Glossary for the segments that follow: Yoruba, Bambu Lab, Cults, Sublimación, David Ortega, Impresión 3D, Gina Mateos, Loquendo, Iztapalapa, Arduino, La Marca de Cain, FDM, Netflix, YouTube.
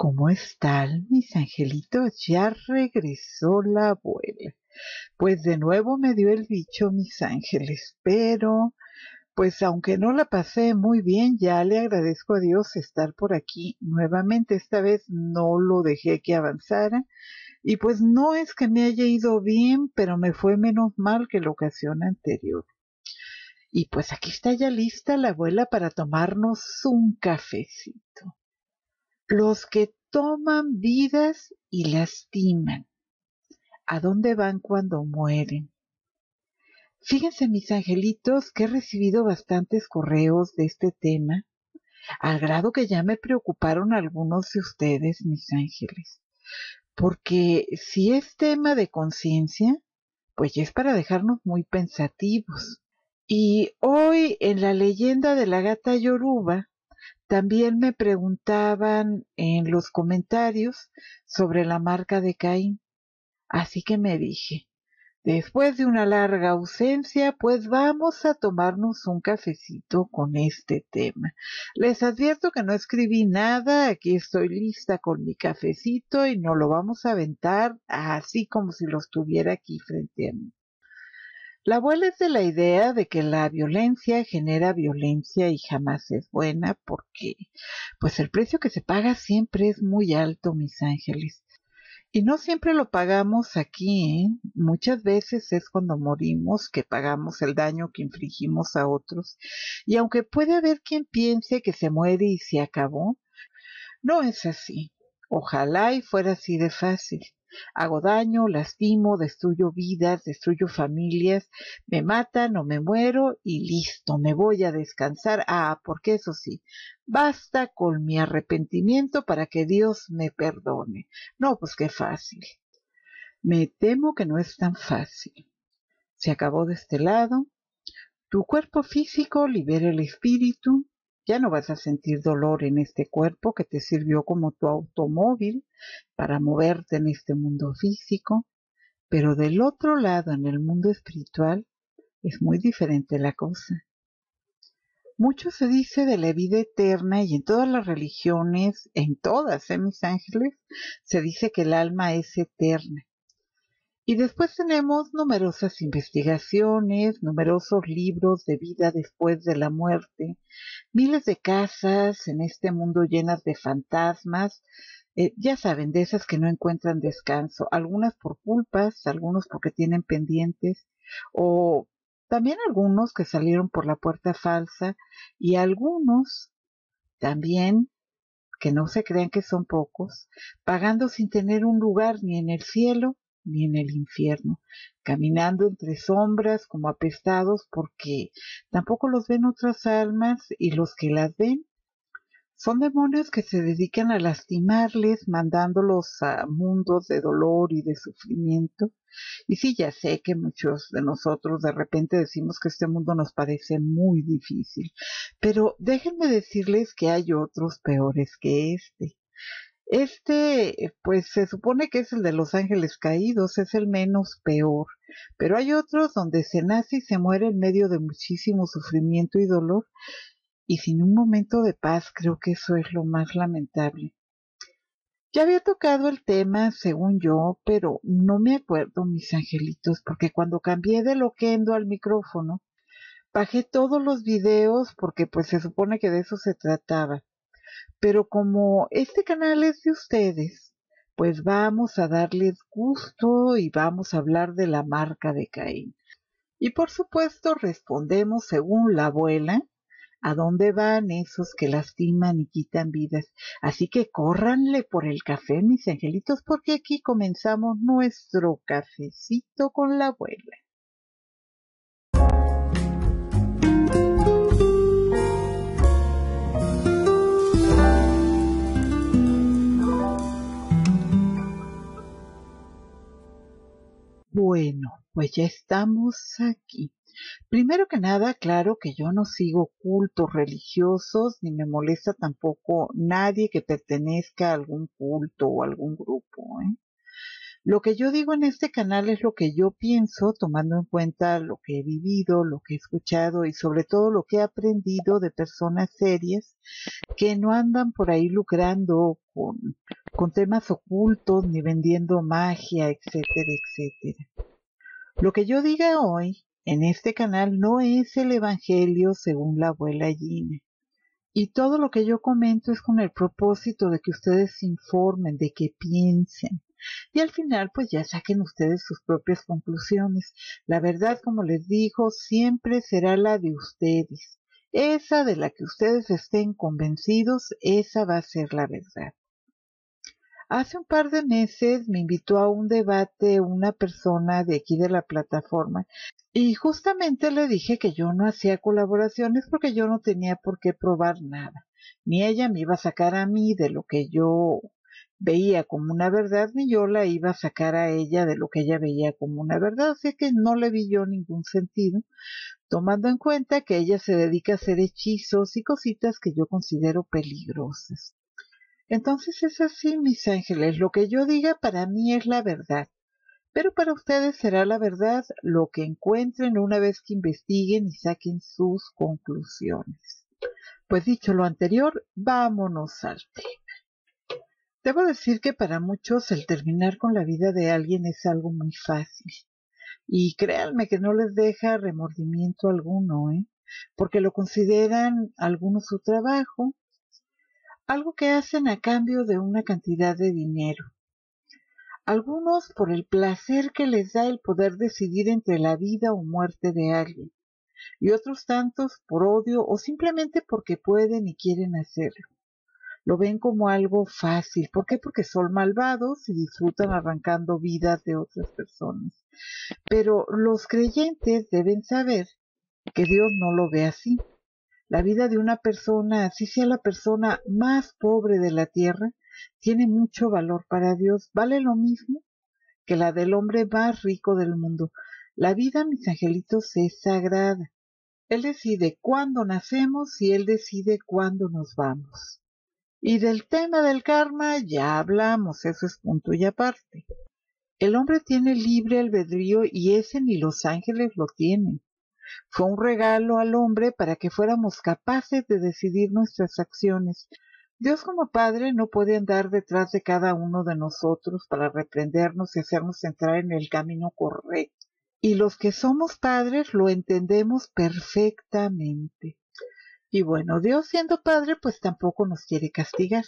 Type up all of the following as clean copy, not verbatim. ¿Cómo están, mis angelitos? Ya regresó la abuela. Pues de nuevo me dio el bicho, mis ángeles, pero pues aunque no la pasé muy bien, ya le agradezco a Dios estar por aquí nuevamente. Esta vez no lo dejé que avanzara y pues no es que me haya ido bien, pero me fue menos mal que la ocasión anterior. Y pues aquí está ya lista la abuela para tomarnos un cafecito. Los que toman vidas y lastiman, ¿a dónde van cuando mueren? Fíjense, mis angelitos, que he recibido bastantes correos de este tema, al grado que ya me preocuparon algunos de ustedes, mis ángeles. Porque si es tema de conciencia, pues ya es para dejarnos muy pensativos. Y hoy en la leyenda de la gata Yoruba, también me preguntaban en los comentarios sobre la marca de Caín. Así que me dije, después de una larga ausencia, pues vamos a tomarnos un cafecito con este tema. Les advierto que no escribí nada, aquí estoy lista con mi cafecito y nos lo vamos a aventar así como si lo estuviera aquí frente a mí. La abuela es de la idea de que la violencia genera violencia y jamás es buena porque pues el precio que se paga siempre es muy alto, mis ángeles. Y no siempre lo pagamos aquí, ¿eh? Muchas veces es cuando morimos que pagamos el daño que infligimos a otros. Y aunque puede haber quien piense que se muere y se acabó, no es así. Ojalá y fuera así de fácil. Hago daño, lastimo, destruyo vidas, destruyo familias, me matan o me muero y listo, me voy a descansar. Ah, porque eso sí, basta con mi arrepentimiento para que Dios me perdone. No, pues qué fácil. Me temo que no es tan fácil. Se acabó de este lado. Tu cuerpo físico libera el espíritu. Ya no vas a sentir dolor en este cuerpo que te sirvió como tu automóvil para moverte en este mundo físico, pero del otro lado, en el mundo espiritual, es muy diferente la cosa. Mucho se dice de la vida eterna y en todas las religiones, en todas, mis ángeles, se dice que el alma es eterna. Y después tenemos numerosas investigaciones, numerosos libros de vida después de la muerte, miles de casas en este mundo llenas de fantasmas, ya saben, de esas que no encuentran descanso, algunas por culpas, algunos porque tienen pendientes, o también algunos que salieron por la puerta falsa, y algunos también, que no se crean que son pocos, pagando sin tener un lugar ni en el cielo, ni en el infierno, caminando entre sombras como apestados porque tampoco los ven otras almas y los que las ven son demonios que se dedican a lastimarles mandándolos a mundos de dolor y de sufrimiento. Y sí, ya sé que muchos de nosotros de repente decimos que este mundo nos parece muy difícil, pero déjenme decirles que hay otros peores que este. Pues se supone que es el de los ángeles caídos, es el menos peor, pero hay otros donde se nace y se muere en medio de muchísimo sufrimiento y dolor, y sin un momento de paz. Creo que eso es lo más lamentable. Ya había tocado el tema, según yo, pero no me acuerdo, mis angelitos, porque cuando cambié de loquendo al micrófono, bajé todos los videos porque pues se supone que de eso se trataba. Pero como este canal es de ustedes, pues vamos a darles gusto y vamos a hablar de la marca de Caín. Y por supuesto respondemos según la abuela, ¿a dónde van esos que lastiman y quitan vidas? Así que córranle por el café, mis angelitos, porque aquí comenzamos nuestro cafecito con la abuela. Bueno, pues ya estamos aquí. Primero que nada, claro que yo no sigo cultos religiosos, ni me molesta tampoco nadie que pertenezca a algún culto o algún grupo, ¿eh? Lo que yo digo en este canal es lo que yo pienso, tomando en cuenta lo que he vivido, lo que he escuchado y sobre todo lo que he aprendido de personas serias que no andan por ahí lucrando con temas ocultos ni vendiendo magia, etcétera, etcétera. Lo que yo diga hoy en este canal no es el evangelio según la abuela Gina. Y todo lo que yo comento es con el propósito de que ustedes se informen, de que piensen. Y al final, pues ya saquen ustedes sus propias conclusiones. La verdad, como les digo, siempre será la de ustedes. Esa de la que ustedes estén convencidos, esa va a ser la verdad. Hace un par de meses me invitó a un debate una persona de aquí de la plataforma y justamente le dije que yo no hacía colaboraciones porque yo no tenía por qué probar nada. Ni ella me iba a sacar a mí de lo que yo veía como una verdad, ni yo la iba a sacar a ella de lo que ella veía como una verdad, así que no le vi yo ningún sentido, tomando en cuenta que ella se dedica a hacer hechizos y cositas que yo considero peligrosas. Entonces es así, mis ángeles, lo que yo diga para mí es la verdad, pero para ustedes será la verdad lo que encuentren una vez que investiguen y saquen sus conclusiones. Pues dicho lo anterior, vámonos al tema. Debo decir que para muchos el terminar con la vida de alguien es algo muy fácil. Y créanme que no les deja remordimiento alguno, porque lo consideran algunos su trabajo, algo que hacen a cambio de una cantidad de dinero. Algunos por el placer que les da el poder decidir entre la vida o muerte de alguien. Y otros tantos por odio o simplemente porque pueden y quieren hacerlo. Lo ven como algo fácil. ¿Por qué? Porque son malvados y disfrutan arrancando vidas de otras personas. Pero los creyentes deben saber que Dios no lo ve así. La vida de una persona, así sea la persona más pobre de la tierra, tiene mucho valor para Dios. Vale lo mismo que la del hombre más rico del mundo. La vida, mis angelitos, es sagrada. Él decide cuándo nacemos y Él decide cuándo nos vamos. Y del tema del karma ya hablamos, eso es punto y aparte. El hombre tiene libre albedrío y ese ni los ángeles lo tienen. Fue un regalo al hombre para que fuéramos capaces de decidir nuestras acciones. Dios como Padre no puede andar detrás de cada uno de nosotros para reprendernos y hacernos entrar en el camino correcto. Y los que somos padres lo entendemos perfectamente. Y bueno, Dios siendo Padre, pues tampoco nos quiere castigar.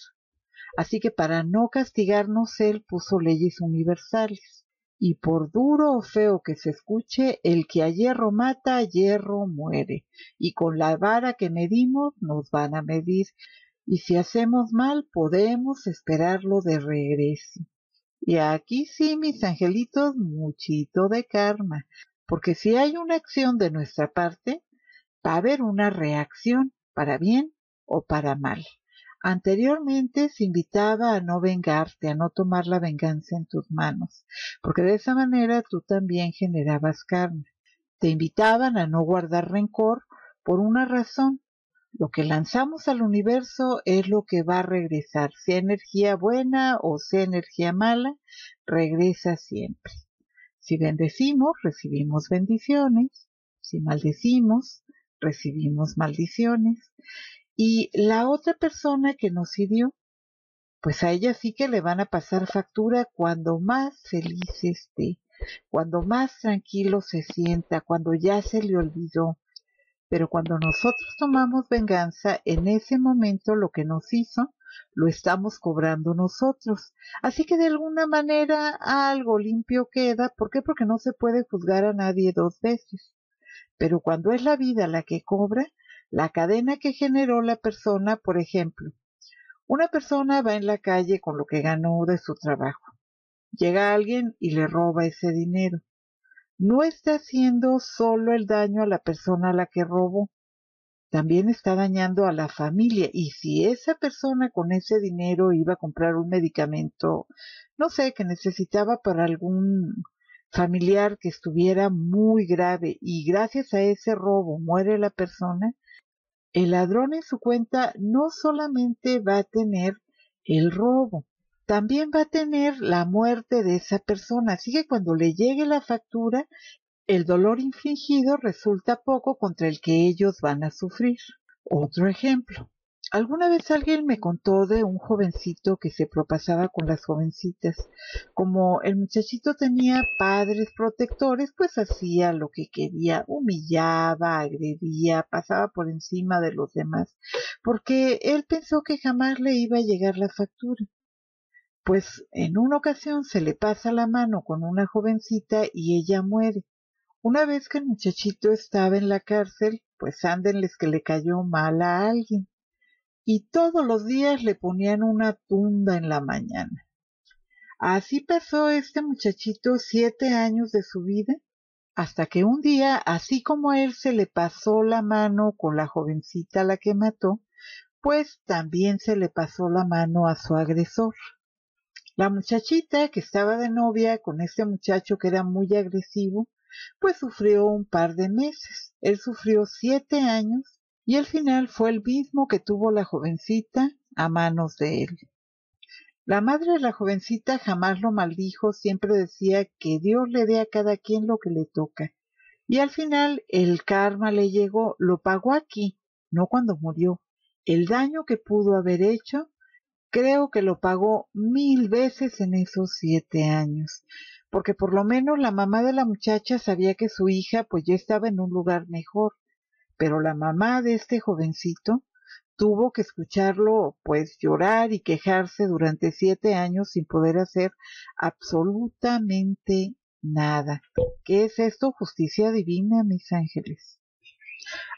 Así que para no castigarnos, Él puso leyes universales. Y por duro o feo que se escuche, el que a hierro mata, a hierro muere. Y con la vara que medimos, nos van a medir. Y si hacemos mal, podemos esperarlo de regreso. Y aquí sí, mis angelitos, muchito de karma. Porque si hay una acción de nuestra parte, va a haber una reacción, para bien o para mal. Anteriormente se invitaba a no vengarte, a no tomar la venganza en tus manos, porque de esa manera tú también generabas karma. Te invitaban a no guardar rencor por una razón. Lo que lanzamos al universo es lo que va a regresar. Sea energía buena o sea energía mala, regresa siempre. Si bendecimos, recibimos bendiciones. Si maldecimos, recibimos maldiciones. Y la otra persona que nos hirió, pues a ella sí que le van a pasar factura cuando más feliz esté, cuando más tranquilo se sienta, cuando ya se le olvidó. Pero cuando nosotros tomamos venganza, en ese momento lo que nos hizo, lo estamos cobrando nosotros. Así que de alguna manera algo limpio queda. ¿Por qué? Porque no se puede juzgar a nadie dos veces. Pero cuando es la vida la que cobra, la cadena que generó la persona, por ejemplo, una persona va en la calle con lo que ganó de su trabajo. Llega alguien y le roba ese dinero. No está haciendo solo el daño a la persona a la que robó, también está dañando a la familia. Y si esa persona con ese dinero iba a comprar un medicamento, no sé, que necesitaba para algún familiar que estuviera muy grave y gracias a ese robo muere la persona, el ladrón en su cuenta no solamente va a tener el robo, también va a tener la muerte de esa persona. Así que cuando le llegue la factura, el dolor infligido resulta poco contra el que ellos van a sufrir. Otro ejemplo. Alguna vez alguien me contó de un jovencito que se propasaba con las jovencitas. Como el muchachito tenía padres protectores, pues hacía lo que quería, humillaba, agredía, pasaba por encima de los demás, porque él pensó que jamás le iba a llegar la factura. Pues en una ocasión se le pasa la mano con una jovencita y ella muere. Una vez que el muchachito estaba en la cárcel, pues ándenles que le cayó mal a alguien. Y todos los días le ponían una tunda en la mañana. Así pasó este muchachito 7 años de su vida, hasta que un día, así como él se le pasó la mano con la jovencita a la que mató, pues también se le pasó la mano a su agresor. La muchachita que estaba de novia con este muchacho que era muy agresivo, pues sufrió un par de meses. Él sufrió 7 años. Y el final fue el mismo que tuvo la jovencita a manos de él. La madre de la jovencita jamás lo maldijo, siempre decía que Dios le dé a cada quien lo que le toca. Y al final el karma le llegó, lo pagó aquí, no cuando murió. El daño que pudo haber hecho, creo que lo pagó 1000 veces en esos 7 años. Porque por lo menos la mamá de la muchacha sabía que su hija pues ya estaba en un lugar mejor. Pero la mamá de este jovencito tuvo que escucharlo pues llorar y quejarse durante 7 años sin poder hacer absolutamente nada. ¿Qué es esto? Justicia divina, mis ángeles.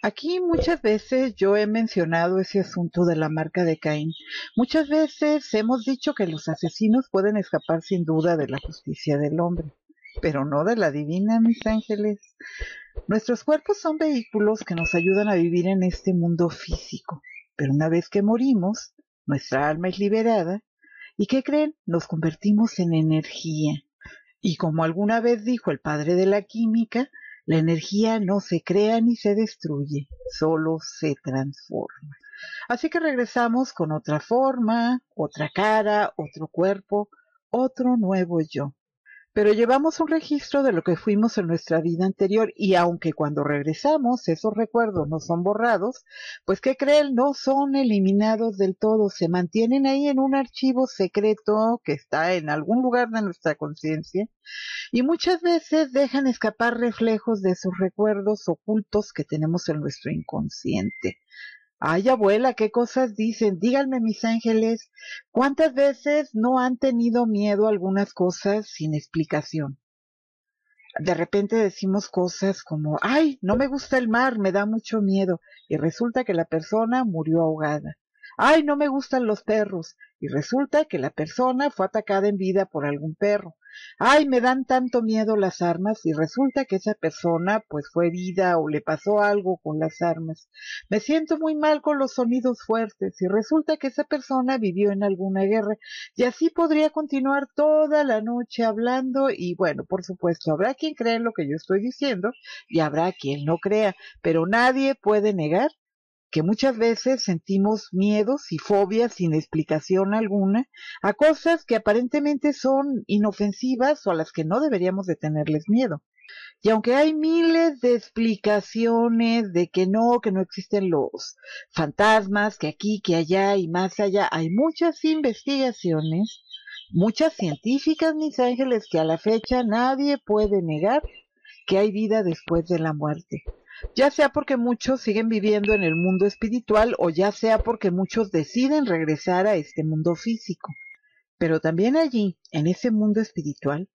Aquí muchas veces yo he mencionado ese asunto de la marca de Caín. Muchas veces hemos dicho que los asesinos pueden escapar sin duda de la justicia del hombre, pero no de la divina, mis ángeles. Nuestros cuerpos son vehículos que nos ayudan a vivir en este mundo físico, pero una vez que morimos, nuestra alma es liberada, ¿y qué creen? Nos convertimos en energía. Y como alguna vez dijo el padre de la química, la energía no se crea ni se destruye, solo se transforma. Así que regresamos con otra forma, otra cara, otro cuerpo, otro nuevo yo. Pero llevamos un registro de lo que fuimos en nuestra vida anterior y aunque cuando regresamos esos recuerdos no son borrados, pues ¿qué creen? No son eliminados del todo, se mantienen ahí en un archivo secreto que está en algún lugar de nuestra conciencia y muchas veces dejan escapar reflejos de esos recuerdos ocultos que tenemos en nuestro inconsciente. Ay, abuela, qué cosas dicen. Díganme, mis ángeles, ¿cuántas veces no han tenido miedo a algunas cosas sin explicación? De repente decimos cosas como, ay, no me gusta el mar, me da mucho miedo, y resulta que la persona murió ahogada. Ay, no me gustan los perros, y resulta que la persona fue atacada en vida por algún perro. Ay, me dan tanto miedo las armas y resulta que esa persona pues fue herida o le pasó algo con las armas. Me siento muy mal con los sonidos fuertes y resulta que esa persona vivió en alguna guerra. Y así podría continuar toda la noche hablando y bueno, por supuesto, habrá quien crea en lo que yo estoy diciendo y habrá quien no crea, pero nadie puede negar que muchas veces sentimos miedos y fobias sin explicación alguna a cosas que aparentemente son inofensivas o a las que no deberíamos de tenerles miedo. Y aunque hay miles de explicaciones de que no existen los fantasmas, que aquí, que allá y más allá, hay muchas investigaciones, muchas científicas, mis ángeles, que a la fecha nadie puede negar que hay vida después de la muerte. Ya sea porque muchos siguen viviendo en el mundo espiritual o ya sea porque muchos deciden regresar a este mundo físico. Pero también allí, en ese mundo espiritual,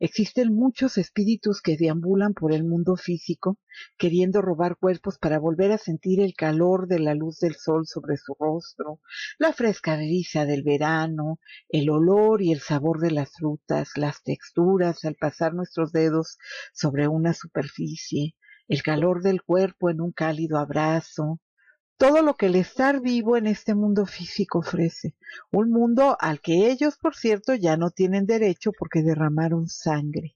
existen muchos espíritus que deambulan por el mundo físico, queriendo robar cuerpos para volver a sentir el calor de la luz del sol sobre su rostro, la fresca brisa del verano, el olor y el sabor de las frutas, las texturas al pasar nuestros dedos sobre una superficie, el calor del cuerpo en un cálido abrazo, todo lo que el estar vivo en este mundo físico ofrece, un mundo al que ellos, por cierto, ya no tienen derecho porque derramaron sangre.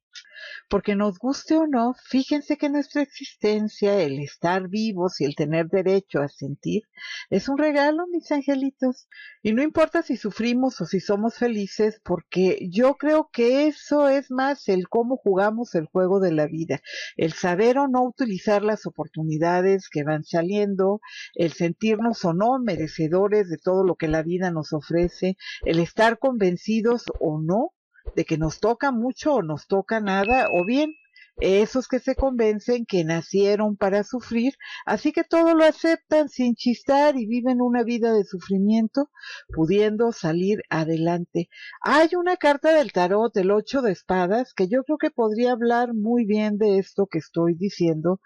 porque nos guste o no, fíjense que nuestra existencia, el estar vivos y el tener derecho a sentir, es un regalo, mis angelitos. Y no importa si sufrimos o si somos felices, porque yo creo que eso es más el cómo jugamos el juego de la vida, el saber o no utilizar las oportunidades que van saliendo, el sentirnos o no merecedores de todo lo que la vida nos ofrece, el estar convencidos o no de que nos toca mucho o nos toca nada, o bien esos que se convencen que nacieron para sufrir, así que todo lo aceptan sin chistar y viven una vida de sufrimiento, pudiendo salir adelante. Hay una carta del tarot, el 8 de espadas, que yo creo que podría hablar muy bien de esto que estoy diciendo,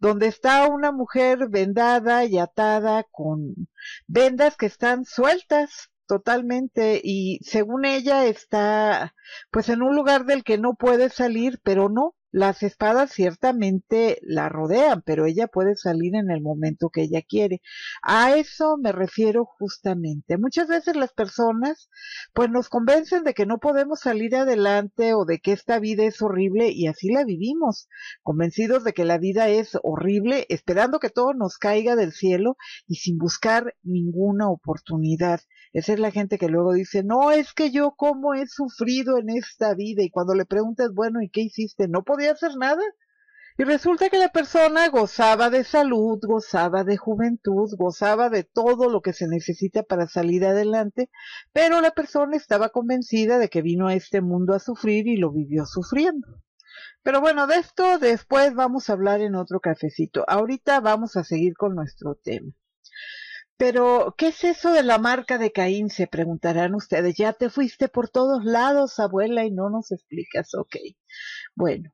donde está una mujer vendada y atada con vendas que están sueltas totalmente, y según ella está pues en un lugar del que no puede salir, pero no, las espadas ciertamente la rodean, pero ella puede salir en el momento que ella quiere. A eso me refiero justamente. Muchas veces las personas pues nos convencen de que no podemos salir adelante o de que esta vida es horrible, y así la vivimos, convencidos de que la vida es horrible, esperando que todo nos caiga del cielo y sin buscar ninguna oportunidad. Esa es la gente que luego dice, no, es que yo cómo he sufrido en esta vida, y cuando le preguntas, bueno, ¿y qué hiciste? No podía hacer nada. Y resulta que la persona gozaba de salud, gozaba de juventud, gozaba de todo lo que se necesita para salir adelante, pero la persona estaba convencida de que vino a este mundo a sufrir y lo vivió sufriendo. Pero bueno, de esto después vamos a hablar en otro cafecito. Ahorita vamos a seguir con nuestro tema. Pero, ¿qué es eso de la marca de Caín? Se preguntarán ustedes. Ya te fuiste por todos lados, abuela, y no nos explicas. Ok. Bueno,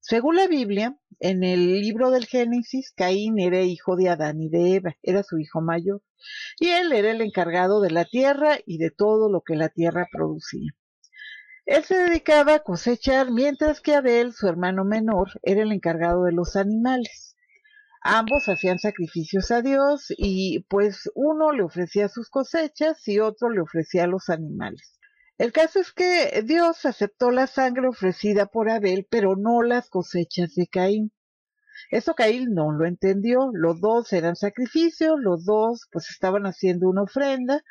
según la Biblia, en el libro del Génesis, Caín era hijo de Adán y de Eva, era su hijo mayor, y él era el encargado de la tierra y de todo lo que la tierra producía. Él se dedicaba a cosechar, mientras que Abel, su hermano menor, era el encargado de los animales. Ambos hacían sacrificios a Dios y pues uno le ofrecía sus cosechas y otro le ofrecía a los animales. El caso es que Dios aceptó la sangre ofrecida por Abel, pero no las cosechas de Caín. Eso Caín no lo entendió. Los dos eran sacrificios, los dos pues estaban haciendo una ofrenda.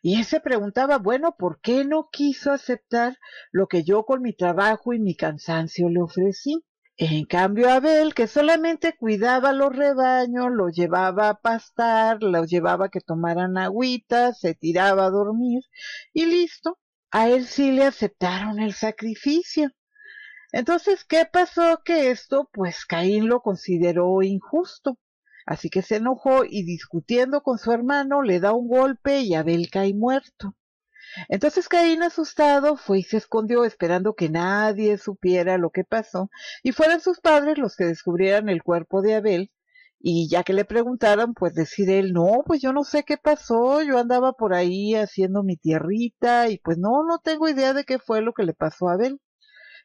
Y él se preguntaba, bueno, ¿por qué no quiso aceptar lo que yo con mi trabajo y mi cansancio le ofrecí? En cambio, Abel, que solamente cuidaba los rebaños, los llevaba a pastar, los llevaba a que tomaran agüita, se tiraba a dormir y listo, a él sí le aceptaron el sacrificio. Entonces, ¿qué pasó? Que esto, pues Caín lo consideró injusto. Así que se enojó y discutiendo con su hermano le da un golpe y Abel cae muerto. Entonces Caín, asustado, fue y se escondió, esperando que nadie supiera lo que pasó, y fueran sus padres los que descubrieran el cuerpo de Abel, y ya que le preguntaran, pues decir él, no, pues yo no sé qué pasó, yo andaba por ahí haciendo mi tierrita, y pues no tengo idea de qué fue lo que le pasó a Abel.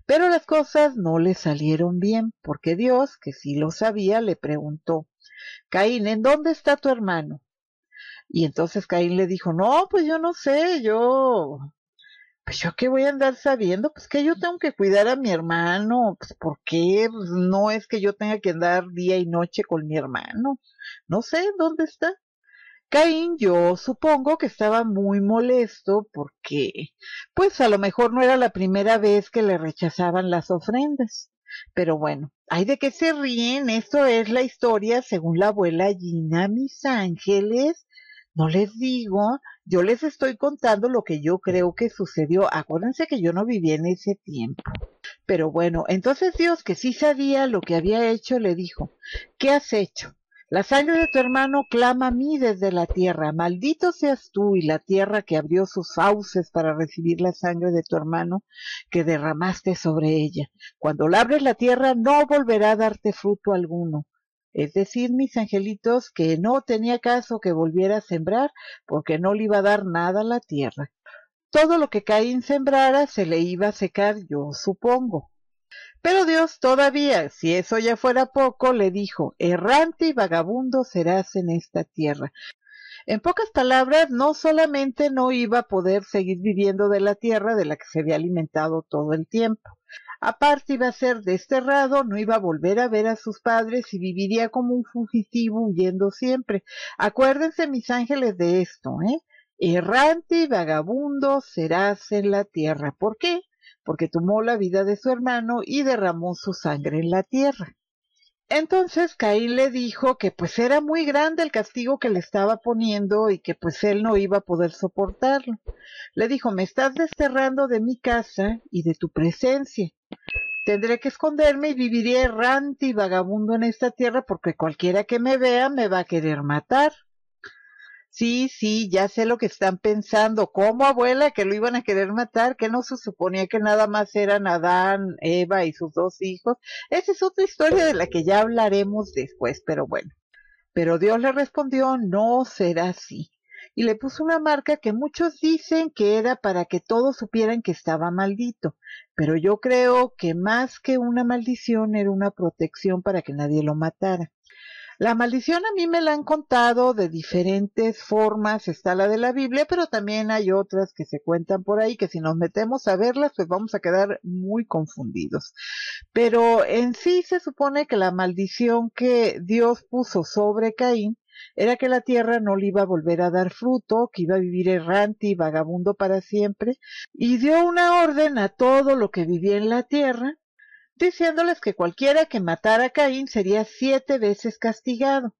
Pero las cosas no le salieron bien, porque Dios, que sí lo sabía, le preguntó, Caín, ¿en dónde está tu hermano? Y entonces Caín le dijo, no, pues yo no sé, yo qué voy a andar sabiendo, pues que yo tengo que cuidar a mi hermano, pues ¿por qué? Pues no es que yo tenga que andar día y noche con mi hermano, no sé dónde está. Caín, yo supongo que estaba muy molesto porque, pues a lo mejor no era la primera vez que le rechazaban las ofrendas. Pero bueno, hay de qué se ríen, esto es la historia según la abuela Gina, mis ángeles. No les digo, yo les estoy contando lo que yo creo que sucedió. Acuérdense que yo no viví en ese tiempo. Pero bueno, entonces Dios, que sí sabía lo que había hecho, le dijo, ¿qué has hecho? La sangre de tu hermano clama a mí desde la tierra. Maldito seas tú y la tierra que abrió sus fauces para recibir la sangre de tu hermano que derramaste sobre ella. Cuando la abres la tierra no volverá a darte fruto alguno. Es decir, mis angelitos, que no tenía caso que volviera a sembrar, porque no le iba a dar nada a la tierra. Todo lo que Caín sembrara se le iba a secar, yo supongo. Pero Dios todavía, si eso ya fuera poco, le dijo, errante y vagabundo serás en esta tierra. En pocas palabras, no solamente no iba a poder seguir viviendo de la tierra de la que se había alimentado todo el tiempo, aparte iba a ser desterrado, no iba a volver a ver a sus padres y viviría como un fugitivo huyendo siempre. Acuérdense, mis ángeles, de esto, ¿eh? Errante y vagabundo serás en la tierra. ¿Por qué? Porque tomó la vida de su hermano y derramó su sangre en la tierra. Entonces Caín le dijo que pues era muy grande el castigo que le estaba poniendo y que pues él no iba a poder soportarlo. Le dijo: me estás desterrando de mi casa y de tu presencia. Tendré que esconderme y viviré errante y vagabundo en esta tierra, porque cualquiera que me vea me va a querer matar. Sí, ya sé lo que están pensando. ¿Cómo, abuela, que lo iban a querer matar? ¿Que no se suponía que nada más eran Adán, Eva y sus dos hijos? Esa es otra historia de la que ya hablaremos después, pero bueno. Pero Dios le respondió: no será así. Y le puso una marca que muchos dicen que era para que todos supieran que estaba maldito. Pero yo creo que más que una maldición era una protección para que nadie lo matara. La maldición a mí me la han contado de diferentes formas. Está la de la Biblia, pero también hay otras que se cuentan por ahí, que si nos metemos a verlas, pues vamos a quedar muy confundidos. Pero en sí se supone que la maldición que Dios puso sobre Caín era que la tierra no le iba a volver a dar fruto, que iba a vivir errante y vagabundo para siempre, y dio una orden a todo lo que vivía en la tierra, diciéndoles que cualquiera que matara a Caín sería 7 veces castigado.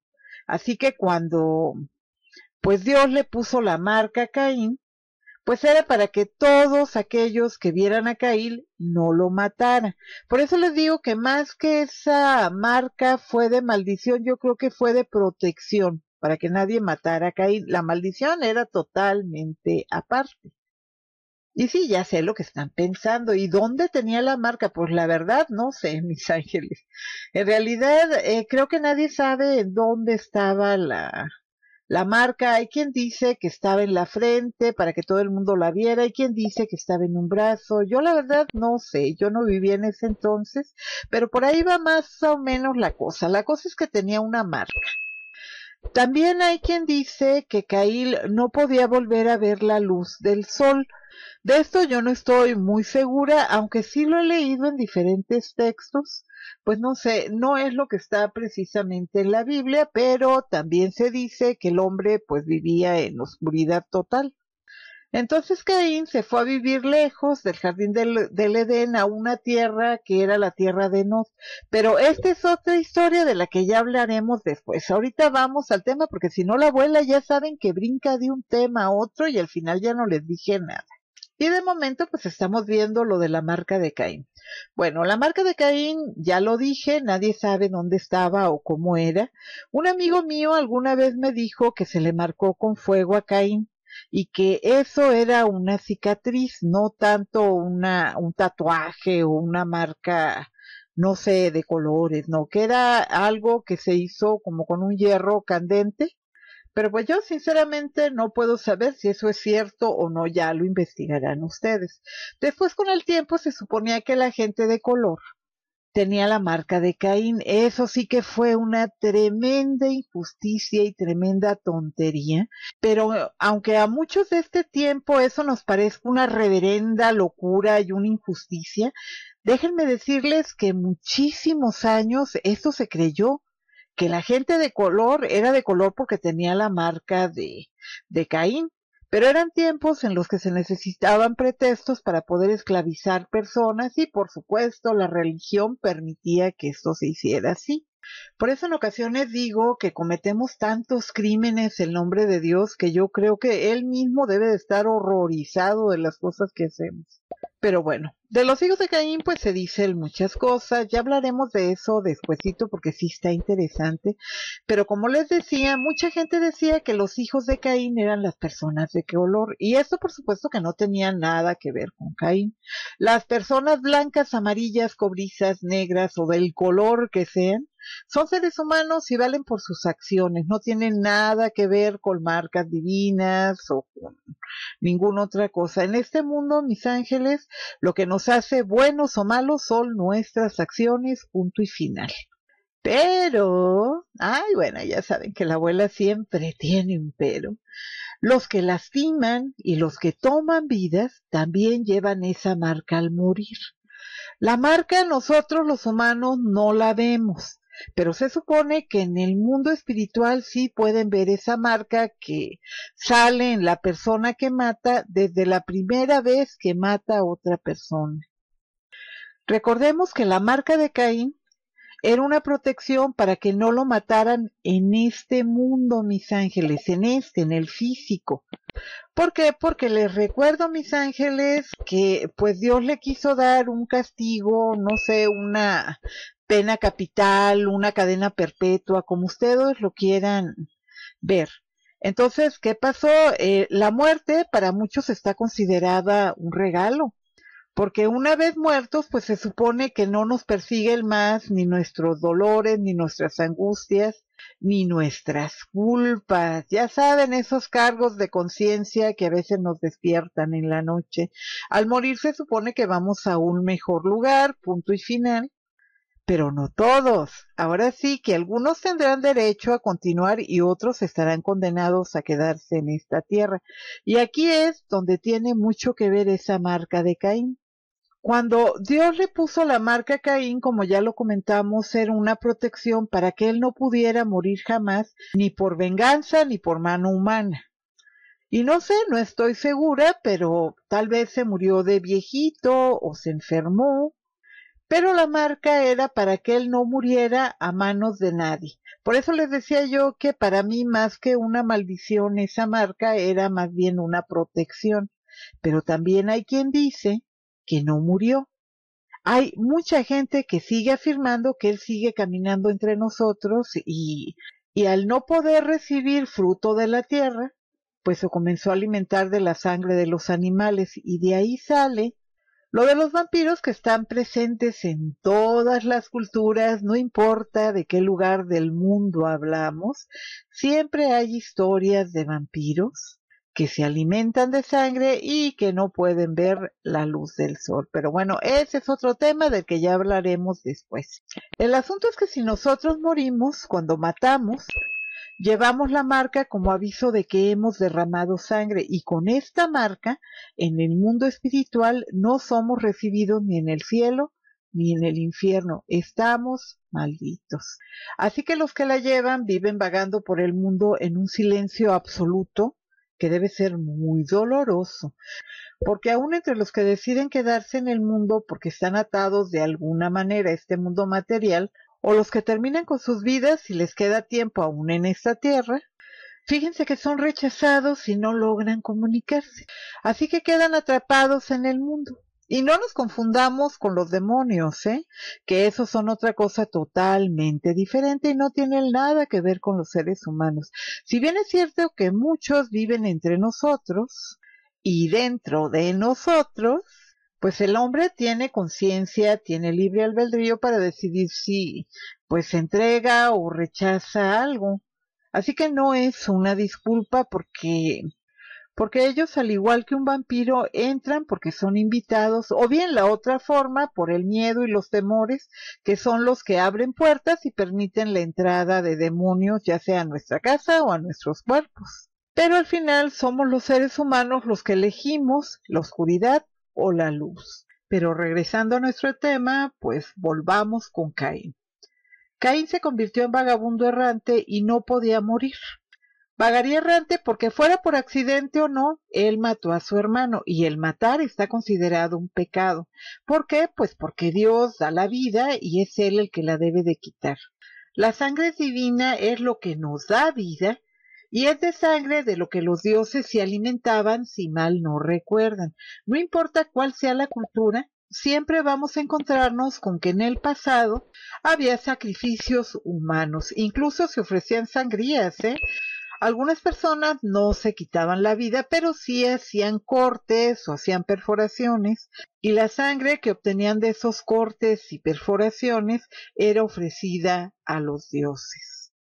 Así que cuando pues Dios le puso la marca a Caín, pues era para que todos aquellos que vieran a Caín no lo mataran. Por eso les digo que más que esa marca fue de maldición, yo creo que fue de protección, para que nadie matara a Caín. La maldición era totalmente aparte. Y sí, ya sé lo que están pensando. ¿Y dónde tenía la marca? Pues la verdad, no sé, mis ángeles. En realidad, creo que nadie sabe en dónde estaba la marca. Hay quien dice que estaba en la frente para que todo el mundo la viera. Hay quien dice que estaba en un brazo. Yo la verdad no sé. Yo no vivía en ese entonces, pero por ahí va más o menos la cosa. La cosa es que tenía una marca. También hay quien dice que Caín no podía volver a ver la luz del sol. De esto yo no estoy muy segura, aunque sí lo he leído en diferentes textos. Pues no sé, no es lo que está precisamente en la Biblia, pero también se dice que el hombre pues vivía en oscuridad total. Entonces Caín se fue a vivir lejos del jardín del Edén, a una tierra que era la tierra de Nos. Pero esta es otra historia de la que ya hablaremos después. Ahorita vamos al tema, porque si no la abuela ya saben que brinca de un tema a otro y al final ya no les dije nada. Y de momento pues estamos viendo lo de la marca de Caín. Bueno, la marca de Caín, ya lo dije, nadie sabe dónde estaba o cómo era. Un amigo mío alguna vez me dijo que se le marcó con fuego a Caín, y que eso era una cicatriz, no tanto un tatuaje o una marca, no sé, de colores, no, que era algo que se hizo como con un hierro candente. Pero pues yo sinceramente no puedo saber si eso es cierto o no, ya lo investigarán ustedes. Después, con el tiempo, se suponía que la gente de color tenía la marca de Caín. Eso sí que fue una tremenda injusticia y tremenda tontería, pero aunque a muchos de este tiempo eso nos parezca una reverenda locura y una injusticia, déjenme decirles que muchísimos años esto se creyó, que la gente de color era de color porque tenía la marca de Caín. Pero eran tiempos en los que se necesitaban pretextos para poder esclavizar personas, y por supuesto la religión permitía que esto se hiciera así. Por eso en ocasiones digo que cometemos tantos crímenes en nombre de Dios que yo creo que Él mismo debe de estar horrorizado de las cosas que hacemos. Pero bueno, de los hijos de Caín pues se dicen muchas cosas, ya hablaremos de eso despuesito porque sí está interesante. Pero como les decía, mucha gente decía que los hijos de Caín eran las personas de color, y esto por supuesto que no tenía nada que ver con Caín. Las personas blancas, amarillas, cobrizas, negras o del color que sean, son seres humanos y valen por sus acciones, no tienen nada que ver con marcas divinas o con ninguna otra cosa. En este mundo, mis ángeles, lo que nos hace buenos o malos son nuestras acciones, punto y final. Pero, ay, bueno, ya saben que la abuela siempre tiene un pero. Los que lastiman y los que toman vidas también llevan esa marca al morir. La marca nosotros los humanos no la vemos, pero se supone que en el mundo espiritual sí pueden ver esa marca que sale en la persona que mata desde la primera vez que mata a otra persona. Recordemos que la marca de Caín era una protección para que no lo mataran en este mundo, mis ángeles, en el físico. ¿Por qué? Porque les recuerdo, mis ángeles, que pues Dios le quiso dar un castigo, no sé, una pena capital, una cadena perpetua, como ustedes lo quieran ver. Entonces, ¿qué pasó? La muerte para muchos está considerada un regalo. Porque una vez muertos, pues se supone que no nos persigue el más, ni nuestros dolores, ni nuestras angustias, ni nuestras culpas. Ya saben, esos cargos de conciencia que a veces nos despiertan en la noche. Al morir se supone que vamos a un mejor lugar, punto y final. Pero no todos. Ahora sí que algunos tendrán derecho a continuar y otros estarán condenados a quedarse en esta tierra. Y aquí es donde tiene mucho que ver esa marca de Caín. Cuando Dios le puso la marca a Caín, como ya lo comentamos, era una protección para que él no pudiera morir jamás, ni por venganza ni por mano humana. Y no sé, no estoy segura, pero tal vez se murió de viejito o se enfermó, pero la marca era para que él no muriera a manos de nadie. Por eso les decía yo que para mí más que una maldición, esa marca era más bien una protección. Pero también hay quien dice que no murió. Hay mucha gente que sigue afirmando que él sigue caminando entre nosotros y al no poder recibir fruto de la tierra, pues se comenzó a alimentar de la sangre de los animales y de ahí sale lo de los vampiros que están presentes en todas las culturas, no importa de qué lugar del mundo hablamos, siempre hay historias de vampiros que se alimentan de sangre y que no pueden ver la luz del sol. Pero bueno, ese es otro tema del que ya hablaremos después. El asunto es que si nosotros morimos, cuando matamos, llevamos la marca como aviso de que hemos derramado sangre, y con esta marca, en el mundo espiritual, no somos recibidos ni en el cielo ni en el infierno. Estamos malditos. Así que los que la llevan viven vagando por el mundo en un silencio absoluto, que debe ser muy doloroso, porque aún entre los que deciden quedarse en el mundo porque están atados de alguna manera a este mundo material, o los que terminan con sus vidas y les queda tiempo aún en esta tierra, fíjense que son rechazados y no logran comunicarse, así que quedan atrapados en el mundo. Y no nos confundamos con los demonios, que esos son otra cosa totalmente diferente y no tienen nada que ver con los seres humanos. Si bien es cierto que muchos viven entre nosotros y dentro de nosotros, pues el hombre tiene conciencia, tiene libre albedrío para decidir si pues entrega o rechaza algo. Así que no es una disculpa porque ellos, al igual que un vampiro, entran porque son invitados, o bien la otra forma, por el miedo y los temores, que son los que abren puertas y permiten la entrada de demonios, ya sea a nuestra casa o a nuestros cuerpos. Pero al final somos los seres humanos los que elegimos la oscuridad o la luz. Pero regresando a nuestro tema, pues volvamos con Caín. Caín se convirtió en vagabundo errante y no podía morir. Vagaría errante porque, fuera por accidente o no, él mató a su hermano, y el matar está considerado un pecado. ¿Por qué? Pues porque Dios da la vida y es él el que la debe de quitar. La sangre divina es lo que nos da vida, y es de sangre de lo que los dioses se alimentaban, si mal no recuerdan. No importa cuál sea la cultura, siempre vamos a encontrarnos con que en el pasado había sacrificios humanos. Incluso se ofrecían sangrías, Algunas personas no se quitaban la vida, pero sí hacían cortes o hacían perforaciones, y la sangre que obtenían de esos cortes y perforaciones era ofrecida a los dioses.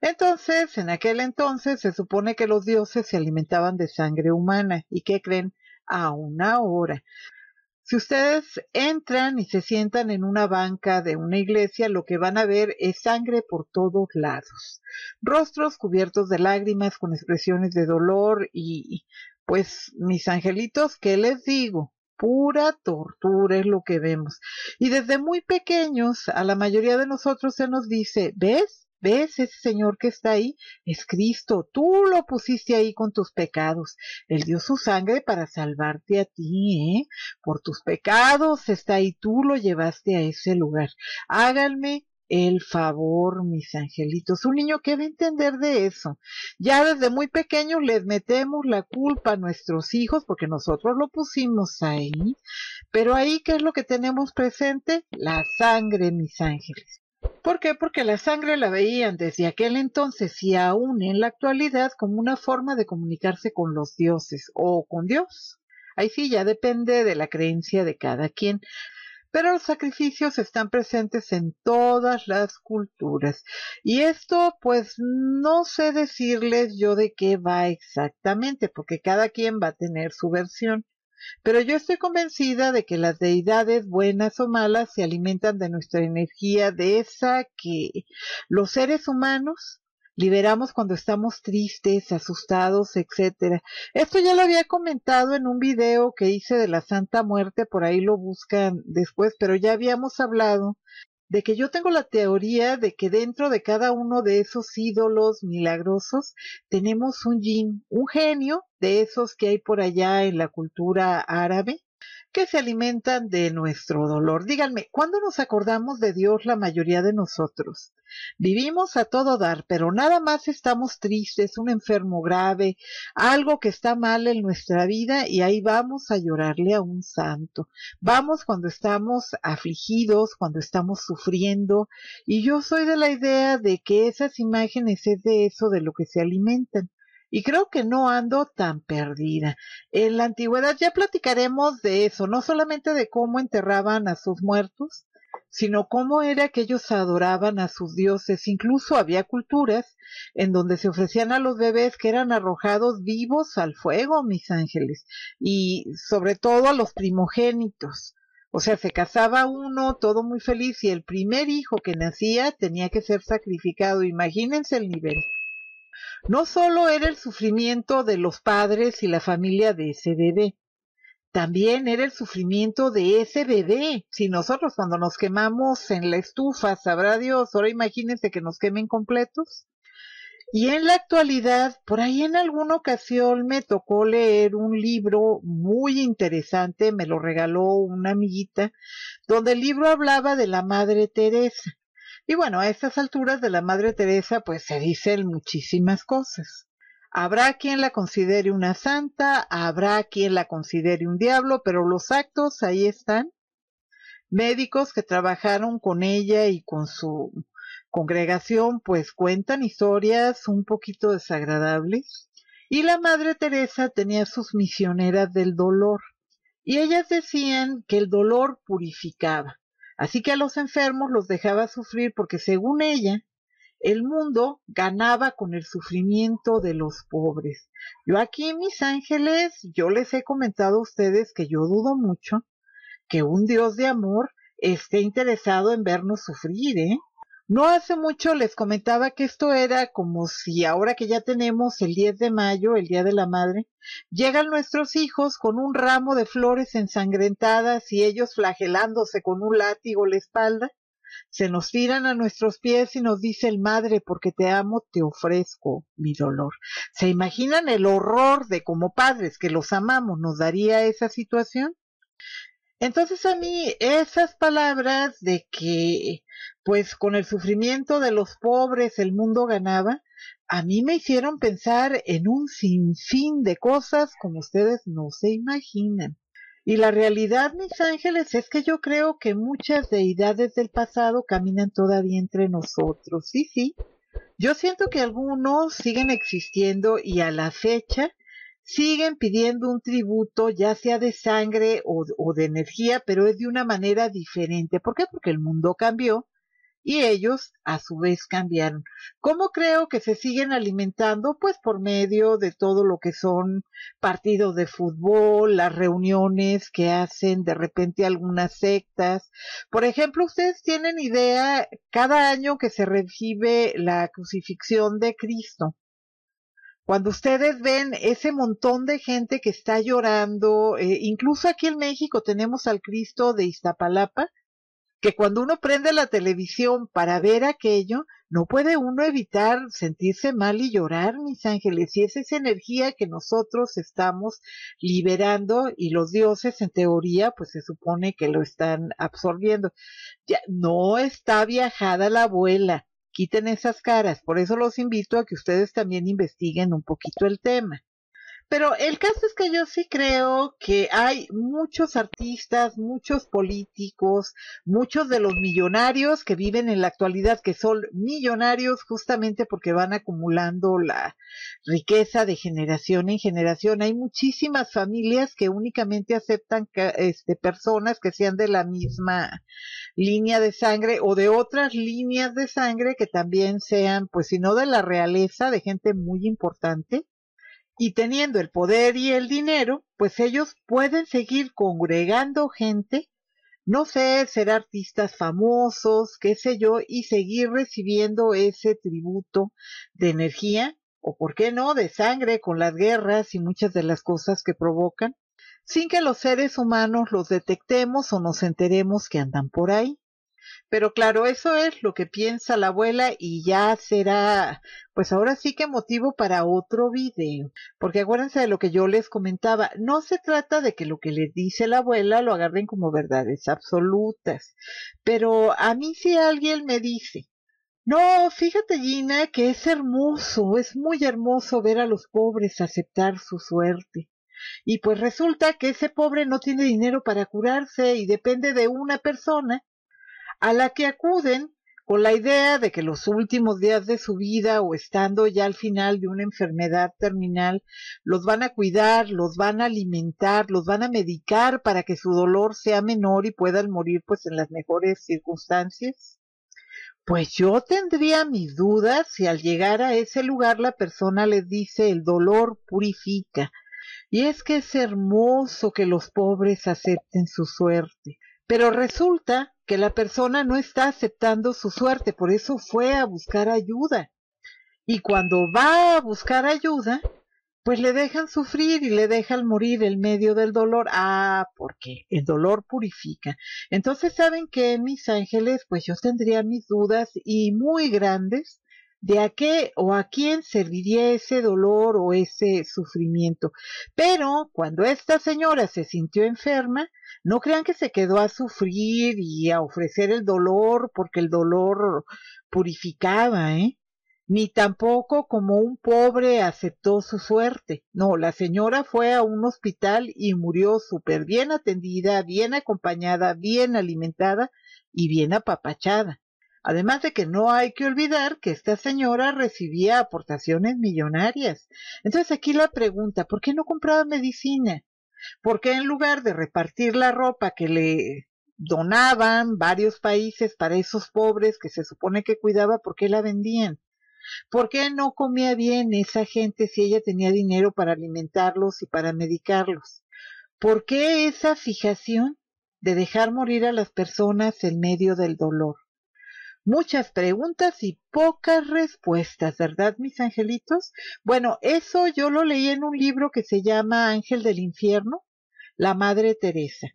Entonces, en aquel entonces, se supone que los dioses se alimentaban de sangre humana, ¿y qué creen? Aún ahora. Si ustedes entran y se sientan en una banca de una iglesia, lo que van a ver es sangre por todos lados. Rostros cubiertos de lágrimas con expresiones de dolor y, pues, mis angelitos, ¿qué les digo? Pura tortura es lo que vemos. Y desde muy pequeños a la mayoría de nosotros se nos dice, ¿ves? ¿Ves ese señor que está ahí? Es Cristo, tú lo pusiste ahí con tus pecados. Él dio su sangre para salvarte a ti, ¿eh? Por tus pecados está ahí, tú lo llevaste a ese lugar. Háganme el favor, mis angelitos. Un niño que va a entender de eso. Ya desde muy pequeños les metemos la culpa a nuestros hijos porque nosotros lo pusimos ahí. Pero ahí, ¿qué es lo que tenemos presente? La sangre, mis ángeles. ¿Por qué? Porque la sangre la veían desde aquel entonces y aún en la actualidad como una forma de comunicarse con los dioses o con Dios. Ahí sí ya depende de la creencia de cada quien. Pero los sacrificios están presentes en todas las culturas. Y esto, pues, no sé decirles yo de qué va exactamente, porque cada quien va a tener su versión. Pero yo estoy convencida de que las deidades, buenas o malas, se alimentan de nuestra energía, de esa que los seres humanos liberamos cuando estamos tristes, asustados, etcétera. Esto ya lo había comentado en un video que hice de la Santa Muerte, por ahí lo buscan después, pero ya habíamos hablado de que yo tengo la teoría de que dentro de cada uno de esos ídolos milagrosos tenemos un jin, un genio de esos que hay por allá en la cultura árabe, que se alimentan de nuestro dolor. Díganme, ¿cuándo nos acordamos de Dios la mayoría de nosotros? Vivimos a todo dar, pero nada más estamos tristes, un enfermo grave, algo que está mal en nuestra vida y ahí vamos a llorarle a un santo. Vamos cuando estamos afligidos, cuando estamos sufriendo y yo soy de la idea de que esas imágenes es de eso de lo que se alimentan. Y creo que no ando tan perdida. En la antigüedad ya platicaremos de eso, no solamente de cómo enterraban a sus muertos, sino cómo era que ellos adoraban a sus dioses. Incluso había culturas en donde se ofrecían a los bebés que eran arrojados vivos al fuego, mis ángeles, y sobre todo a los primogénitos. O sea, se casaba uno, todo muy feliz, y el primer hijo que nacía tenía que ser sacrificado. Imagínense el nivel. No solo era el sufrimiento de los padres y la familia de ese bebé, también era el sufrimiento de ese bebé. Si nosotros cuando nos quemamos en la estufa, sabrá Dios, ahora imagínense que nos quemen completos. Y en la actualidad, por ahí en alguna ocasión me tocó leer un libro muy interesante, me lo regaló una amiguita, donde el libro hablaba de la Madre Teresa. Y bueno, a estas alturas de la Madre Teresa, pues se dicen muchísimas cosas. Habrá quien la considere una santa, habrá quien la considere un diablo, pero los actos ahí están. Médicos que trabajaron con ella y con su congregación, pues cuentan historias un poquito desagradables. Y la Madre Teresa tenía sus misioneras del dolor. Y ellas decían que el dolor purificaba. Así que a los enfermos los dejaba sufrir porque, según ella, el mundo ganaba con el sufrimiento de los pobres. Yo aquí, mis ángeles, yo les he comentado a ustedes que yo dudo mucho que un Dios de amor esté interesado en vernos sufrir, ¿eh? No hace mucho les comentaba que esto era como si ahora que ya tenemos el 10 de mayo, el Día de la Madre, llegan nuestros hijos con un ramo de flores ensangrentadas y ellos flagelándose con un látigo la espalda, se nos tiran a nuestros pies y nos dicen, Madre, porque te amo, te ofrezco mi dolor. ¿Se imaginan el horror de como padres que los amamos nos daría esa situación? Entonces a mí esas palabras de que pues con el sufrimiento de los pobres el mundo ganaba, a mí me hicieron pensar en un sinfín de cosas como ustedes no se imaginan. Y la realidad, mis ángeles, es que yo creo que muchas deidades del pasado caminan todavía entre nosotros. Sí, yo siento que algunos siguen existiendo y a la fecha siguen pidiendo un tributo, ya sea de sangre o de energía, pero es de una manera diferente. ¿Por qué? Porque el mundo cambió y ellos a su vez cambiaron. ¿Cómo creo que se siguen alimentando? Pues por medio de todo lo que son partidos de fútbol, las reuniones que hacen de repente algunas sectas. Por ejemplo, ustedes tienen idea, cada año que se recibe la crucifixión de Cristo, cuando ustedes ven ese montón de gente que está llorando, incluso aquí en México tenemos al Cristo de Iztapalapa, que cuando uno prende la televisión para ver aquello, no puede uno evitar sentirse mal y llorar, mis ángeles, y es esa energía que nosotros estamos liberando y los dioses en teoría pues se supone que lo están absorbiendo. Ya, no está viajada la abuela, quiten esas caras, por eso los invito a que ustedes también investiguen un poquito el tema. Pero el caso es que yo sí creo que hay muchos artistas, muchos políticos, muchos de los millonarios que viven en la actualidad, que son millonarios justamente porque van acumulando la riqueza de generación en generación. Hay muchísimas familias que únicamente aceptan personas que sean de la misma línea de sangre o de otras líneas de sangre que también sean, pues si no de la realeza, de gente muy importante. Y teniendo el poder y el dinero, pues ellos pueden seguir congregando gente, no sé, ser artistas famosos, qué sé yo, y seguir recibiendo ese tributo de energía, o por qué no, de sangre con las guerras y muchas de las cosas que provocan, sin que los seres humanos los detectemos o nos enteremos que andan por ahí. Pero claro, eso es lo que piensa la abuela y ya será, pues ahora sí que motivo para otro video. Porque acuérdense de lo que yo les comentaba, no se trata de que lo que les dice la abuela lo agarren como verdades absolutas. Pero a mí si alguien me dice, no, fíjate Gina, que es hermoso, es muy hermoso ver a los pobres aceptar su suerte. Y pues resulta que ese pobre no tiene dinero para curarse y depende de una persona a la que acuden con la idea de que los últimos días de su vida o estando ya al final de una enfermedad terminal, los van a cuidar, los van a alimentar, los van a medicar para que su dolor sea menor y puedan morir pues en las mejores circunstancias. Pues yo tendría mis dudas si al llegar a ese lugar la persona les dice el dolor purifica. Y es que es hermoso que los pobres acepten su suerte. Pero resulta que la persona no está aceptando su suerte, por eso fue a buscar ayuda. Y cuando va a buscar ayuda, pues le dejan sufrir y le dejan morir en medio del dolor. Ah, porque el dolor purifica. Entonces, ¿saben qué, mis ángeles? Pues yo tendría mis dudas y muy grandes de a qué o a quién serviría ese dolor o ese sufrimiento. Pero cuando esta señora se sintió enferma, no crean que se quedó a sufrir y a ofrecer el dolor porque el dolor purificaba, ¿eh? Ni tampoco como un pobre aceptó su suerte. No, la señora fue a un hospital y murió súper bien atendida, bien acompañada, bien alimentada y bien apapachada. Además de que no hay que olvidar que esta señora recibía aportaciones millonarias. Entonces aquí la pregunta, ¿por qué no compraba medicina? ¿Por qué en lugar de repartir la ropa que le donaban varios países para esos pobres que se supone que cuidaba, por qué la vendían? ¿Por qué no comía bien esa gente si ella tenía dinero para alimentarlos y para medicarlos? ¿Por qué esa fijación de dejar morir a las personas en medio del dolor? Muchas preguntas y pocas respuestas, ¿verdad, mis angelitos? Bueno, eso yo lo leí en un libro que se llama Ángel del Infierno, La Madre Teresa.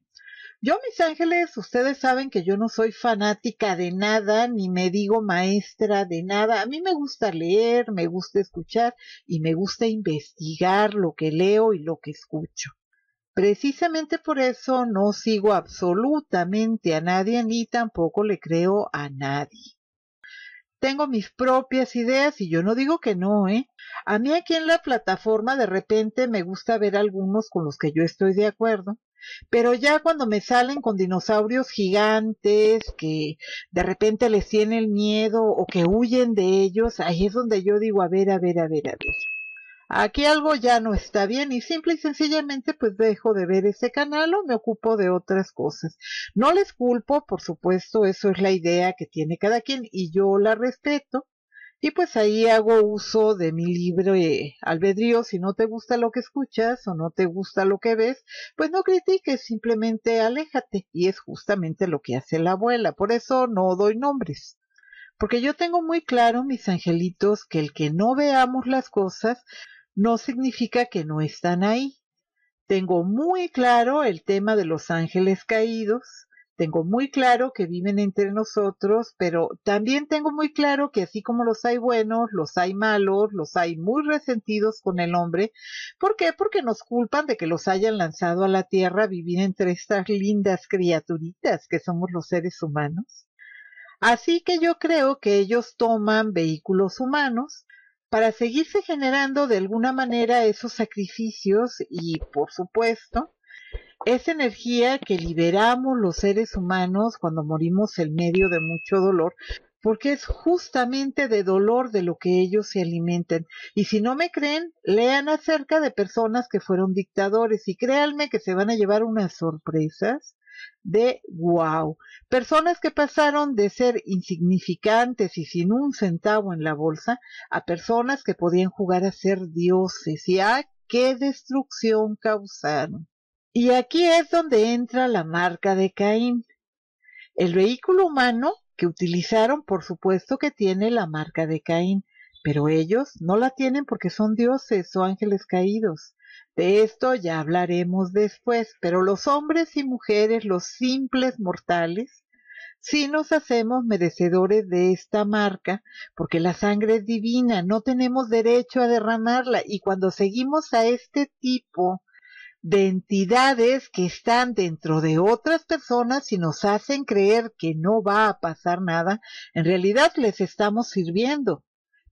Yo, mis ángeles, ustedes saben que yo no soy fanática de nada, ni me digo maestra de nada. A mí me gusta leer, me gusta escuchar y me gusta investigar lo que leo y lo que escucho. Precisamente por eso no sigo absolutamente a nadie ni tampoco le creo a nadie. Tengo mis propias ideas y yo no digo que no, ¿eh? A mí aquí en la plataforma de repente me gusta ver algunos con los que yo estoy de acuerdo, pero ya cuando me salen con dinosaurios gigantes que de repente les tiene el miedo o que huyen de ellos, ahí es donde yo digo, a ver, a ver, a ver, a ver. aquí algo ya no está bien y simple y sencillamente pues dejo de ver ese canal o me ocupo de otras cosas. No les culpo, por supuesto, eso es la idea que tiene cada quien y yo la respeto. Y pues ahí hago uso de mi libre albedrío. Si no te gusta lo que escuchas o no te gusta lo que ves, pues no critiques, simplemente aléjate. Y es justamente lo que hace la abuela, por eso no doy nombres. Porque yo tengo muy claro, mis angelitos, que el que no veamos las cosas no significa que no están ahí. Tengo muy claro el tema de los ángeles caídos. Tengo muy claro que viven entre nosotros, pero también tengo muy claro que así como los hay buenos, los hay malos, los hay muy resentidos con el hombre. ¿Por qué? Porque nos culpan de que los hayan lanzado a la tierra a vivir entre estas lindas criaturitas que somos los seres humanos. Así que yo creo que ellos toman vehículos humanos para seguirse generando de alguna manera esos sacrificios y, por supuesto, esa energía que liberamos los seres humanos cuando morimos en medio de mucho dolor, porque es justamente de dolor de lo que ellos se alimentan. Y si no me creen, lean acerca de personas que fueron dictadores y créanme que se van a llevar unas sorpresas de wow. Personas que pasaron de ser insignificantes y sin un centavo en la bolsa a personas que podían jugar a ser dioses. Y ¡ah, qué destrucción causaron! Y aquí es donde entra la marca de Caín. El vehículo humano que utilizaron, por supuesto que tiene la marca de Caín, pero ellos no la tienen porque son dioses o ángeles caídos. De esto ya hablaremos después, pero los hombres y mujeres, los simples mortales, sí nos hacemos merecedores de esta marca, porque la sangre es divina, no tenemos derecho a derramarla, y cuando seguimos a este tipo de entidades que están dentro de otras personas y nos hacen creer que no va a pasar nada, en realidad les estamos sirviendo,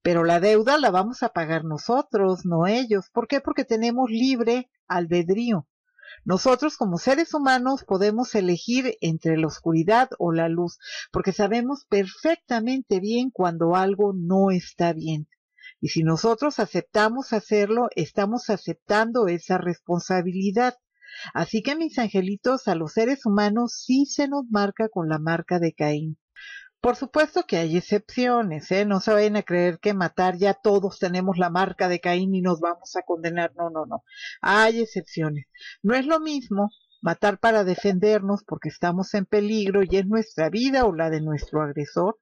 pero la deuda la vamos a pagar nosotros, no ellos. ¿Por qué? Porque tenemos libre albedrío. Nosotros como seres humanos podemos elegir entre la oscuridad o la luz, porque sabemos perfectamente bien cuando algo no está bien. Y si nosotros aceptamos hacerlo, estamos aceptando esa responsabilidad. Así que, mis angelitos, a los seres humanos sí se nos marca con la marca de Caín. Por supuesto que hay excepciones, ¿eh? No se vayan a creer que matar ya todos tenemos la marca de Caín y nos vamos a condenar. No, no, no. Hay excepciones. No es lo mismo matar para defendernos porque estamos en peligro y es nuestra vida o la de nuestro agresor,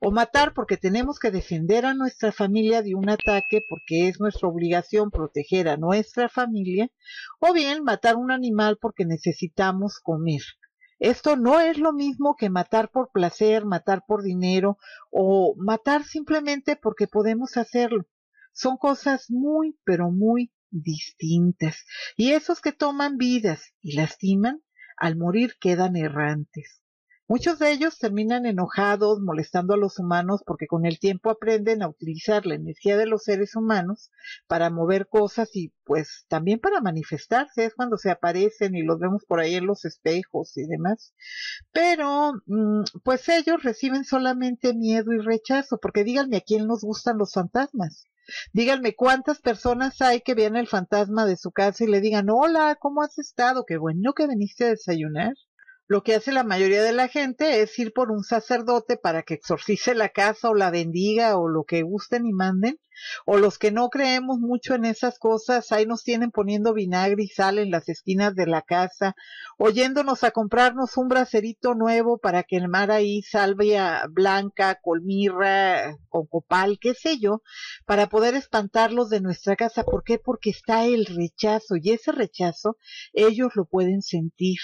o matar porque tenemos que defender a nuestra familia de un ataque porque es nuestra obligación proteger a nuestra familia, o bien matar un animal porque necesitamos comer. Esto no es lo mismo que matar por placer, matar por dinero o matar simplemente porque podemos hacerlo. Son cosas muy, pero muy distintas. Y esos que toman vidas y lastiman, al morir quedan errantes. Muchos de ellos terminan enojados, molestando a los humanos, porque con el tiempo aprenden a utilizar la energía de los seres humanos para mover cosas y pues también para manifestarse. Es cuando se aparecen y los vemos por ahí en los espejos y demás. Pero pues ellos reciben solamente miedo y rechazo, porque díganme a quién nos gustan los fantasmas. Díganme cuántas personas hay que vean el fantasma de su casa y le digan, hola, ¿cómo has estado? Qué bueno que viniste a desayunar. Lo que hace la mayoría de la gente es ir por un sacerdote para que exorcice la casa o la bendiga o lo que gusten y manden. O los que no creemos mucho en esas cosas, ahí nos tienen poniendo vinagre y sal en las esquinas de la casa, oyéndonos a comprarnos un bracerito nuevo para quemar ahí salvia blanca, colmirra o copal, qué sé yo, para poder espantarlos de nuestra casa. ¿Por qué? Porque está el rechazo y ese rechazo ellos lo pueden sentir.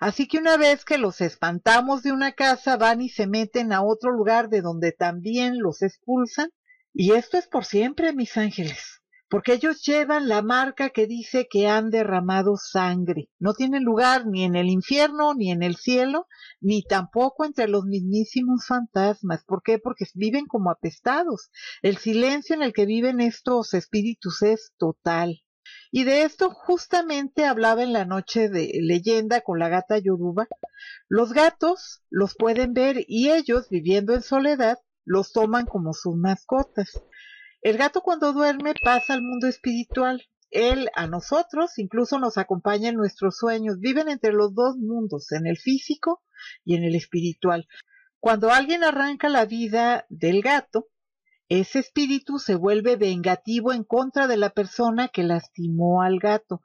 Así que una vez que los espantamos de una casa, van y se meten a otro lugar de donde también los expulsan. Y esto es por siempre, mis ángeles, porque ellos llevan la marca que dice que han derramado sangre. No tienen lugar ni en el infierno, ni en el cielo, ni tampoco entre los mismísimos fantasmas. ¿Por qué? Porque viven como apestados. El silencio en el que viven estos espíritus es total. Y de esto justamente hablaba en la noche de leyenda con la gata yoruba. Los gatos los pueden ver y ellos, viviendo en soledad, los toman como sus mascotas. El gato cuando duerme pasa al mundo espiritual. Él a nosotros, incluso nos acompaña en nuestros sueños. Viven entre los dos mundos, en el físico y en el espiritual. Cuando alguien arranca la vida del gato, ese espíritu se vuelve vengativo en contra de la persona que lastimó al gato,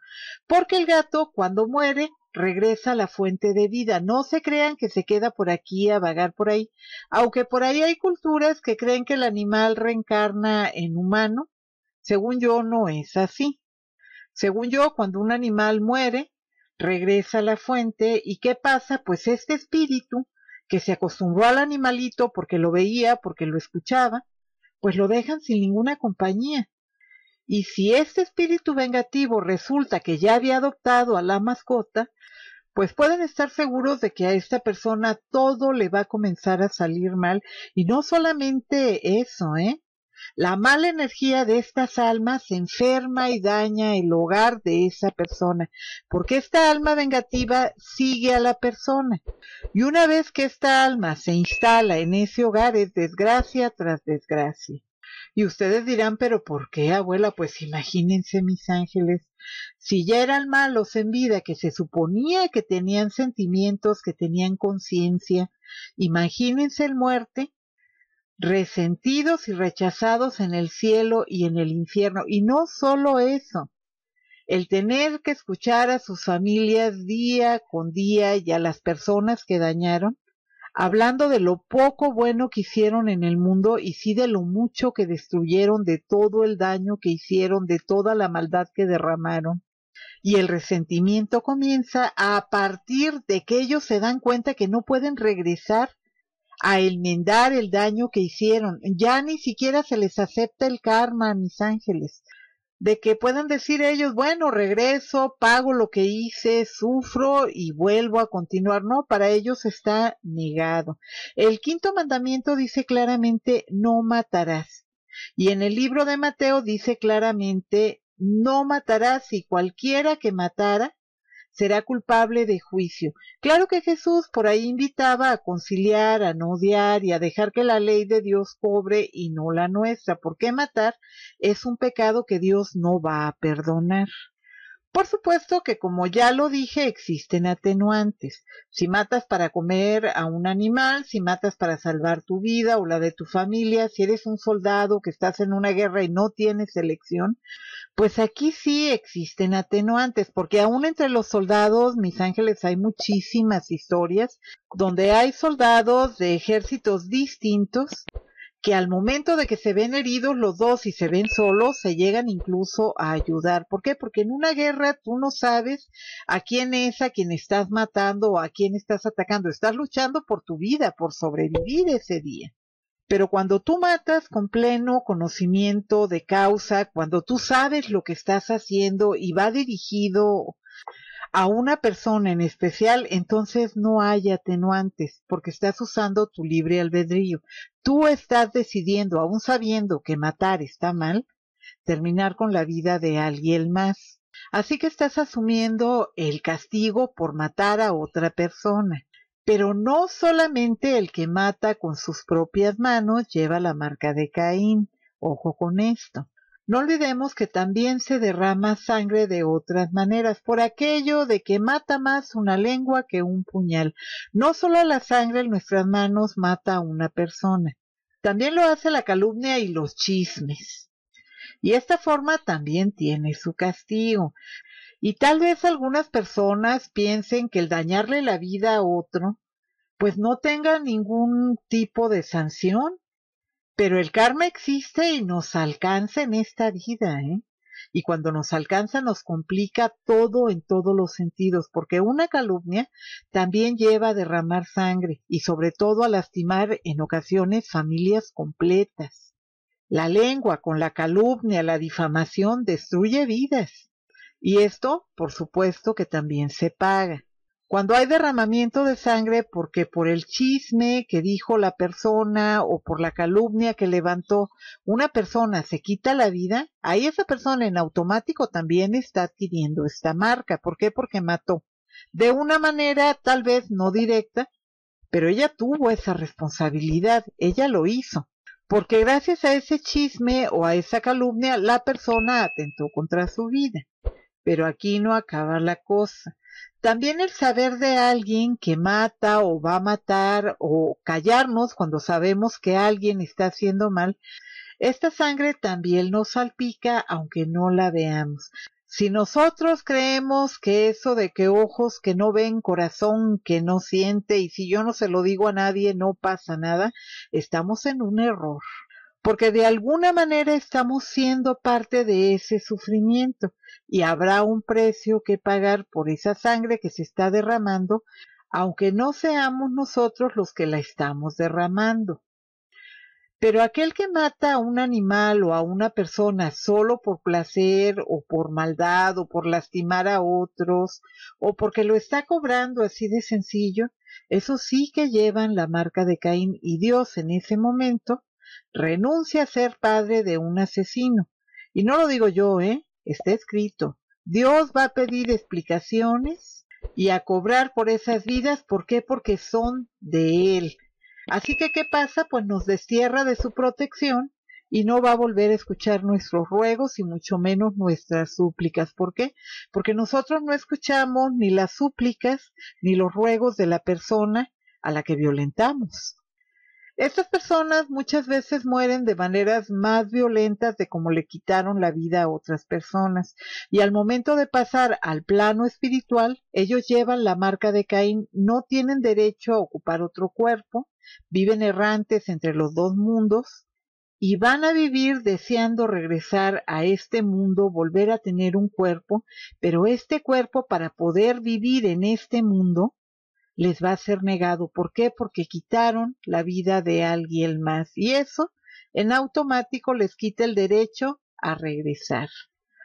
porque el gato cuando muere regresa a la fuente de vida. No se crean que se queda por aquí a vagar por ahí, aunque por ahí hay culturas que creen que el animal reencarna en humano. Según yo, no es así. Según yo, cuando un animal muere, regresa a la fuente. ¿Y qué pasa? Pues este espíritu que se acostumbró al animalito porque lo veía, porque lo escuchaba, pues lo dejan sin ninguna compañía. Y si este espíritu vengativo resulta que ya había adoptado a la mascota, pues pueden estar seguros de que a esta persona todo le va a comenzar a salir mal. Y no solamente eso, La mala energía de estas almas se enferma y daña el hogar de esa persona, porque esta alma vengativa sigue a la persona. Y una vez que esta alma se instala en ese hogar, es desgracia tras desgracia. Y ustedes dirán, ¿pero por qué, abuela? Pues imagínense, mis ángeles, si ya eran malos en vida, que se suponía que tenían sentimientos, que tenían conciencia, imagínense en muerte, resentidos y rechazados en el cielo y en el infierno. Y no solo eso, el tener que escuchar a sus familias día con día y a las personas que dañaron, hablando de lo poco bueno que hicieron en el mundo y sí de lo mucho que destruyeron, de todo el daño que hicieron, de toda la maldad que derramaron. Y el resentimiento comienza a partir de que ellos se dan cuenta que no pueden regresar a enmendar el daño que hicieron. Ya ni siquiera se les acepta el karma, mis ángeles, de que puedan decir ellos, bueno, regreso, pago lo que hice, sufro y vuelvo a continuar. No, para ellos está negado. El quinto mandamiento dice claramente, no matarás. Y en el libro de Mateo dice claramente, no matarás, y cualquiera que matara será culpable de juicio. Claro que Jesús por ahí invitaba a conciliar, a no odiar y a dejar que la ley de Dios cobre y no la nuestra, porque matar es un pecado que Dios no va a perdonar. Por supuesto que, como ya lo dije, existen atenuantes. Si matas para comer a un animal, si matas para salvar tu vida o la de tu familia, si eres un soldado que estás en una guerra y no tienes elección, pues aquí sí existen atenuantes, porque aún entre los soldados, mis ángeles, hay muchísimas historias donde hay soldados de ejércitos distintos que al momento de que se ven heridos los dos y se ven solos, se llegan incluso a ayudar. ¿Por qué? Porque en una guerra tú no sabes a quién es a quien estás matando o a quién estás atacando. Estás luchando por tu vida, por sobrevivir ese día. Pero cuando tú matas con pleno conocimiento de causa, cuando tú sabes lo que estás haciendo y va dirigido a una persona en especial, entonces no hay atenuantes, porque estás usando tu libre albedrío. Tú estás decidiendo, aún sabiendo que matar está mal, terminar con la vida de alguien más. Así que estás asumiendo el castigo por matar a otra persona. Pero no solamente el que mata con sus propias manos lleva la marca de Caín. Ojo con esto. No olvidemos que también se derrama sangre de otras maneras, por aquello de que mata más una lengua que un puñal. No solo la sangre en nuestras manos mata a una persona, también lo hace la calumnia y los chismes. Y esta forma también tiene su castigo. Y tal vez algunas personas piensen que el dañarle la vida a otro, pues no tenga ningún tipo de sanción. Pero el karma existe y nos alcanza en esta vida, Y cuando nos alcanza nos complica todo en todos los sentidos, porque una calumnia también lleva a derramar sangre y sobre todo a lastimar en ocasiones familias completas. La lengua con la calumnia, la difamación destruye vidas. Y esto, por supuesto, que también se paga. Cuando hay derramamiento de sangre porque por el chisme que dijo la persona o por la calumnia que levantó una persona se quita la vida, ahí esa persona en automático también está adquiriendo esta marca. ¿Por qué? Porque mató. De una manera tal vez no directa, pero ella tuvo esa responsabilidad, ella lo hizo. porque gracias a ese chisme o a esa calumnia la persona atentó contra su vida. Pero aquí no acaba la cosa. También el saber de alguien que mata o va a matar o callarnos cuando sabemos que alguien está haciendo mal, esta sangre también nos salpica aunque no la veamos. Si nosotros creemos que eso de que ojos que no ven, corazón que no siente y si yo no se lo digo a nadie no pasa nada, estamos en un error. Porque de alguna manera estamos siendo parte de ese sufrimiento y habrá un precio que pagar por esa sangre que se está derramando, aunque no seamos nosotros los que la estamos derramando. Pero aquel que mata a un animal o a una persona solo por placer o por maldad o por lastimar a otros o porque lo está cobrando así de sencillo, eso sí que llevan la marca de Caín y Dios en ese momento renuncia a ser padre de un asesino. Y no lo digo yo, está escrito. Dios va a pedir explicaciones y a cobrar por esas vidas. ¿Por qué? Porque son de Él. Así que, ¿qué pasa? Pues nos destierra de su protección y no va a volver a escuchar nuestros ruegos y mucho menos nuestras súplicas. ¿Por qué? Porque nosotros no escuchamos ni las súplicas ni los ruegos de la persona a la que violentamos. Estas personas muchas veces mueren de maneras más violentas de como le quitaron la vida a otras personas. Y al momento de pasar al plano espiritual, ellos llevan la marca de Caín, no tienen derecho a ocupar otro cuerpo, viven errantes entre los dos mundos y van a vivir deseando regresar a este mundo, volver a tener un cuerpo, pero este cuerpo para poder vivir en este mundo les va a ser negado. ¿Por qué? Porque quitaron la vida de alguien más y eso en automático les quita el derecho a regresar.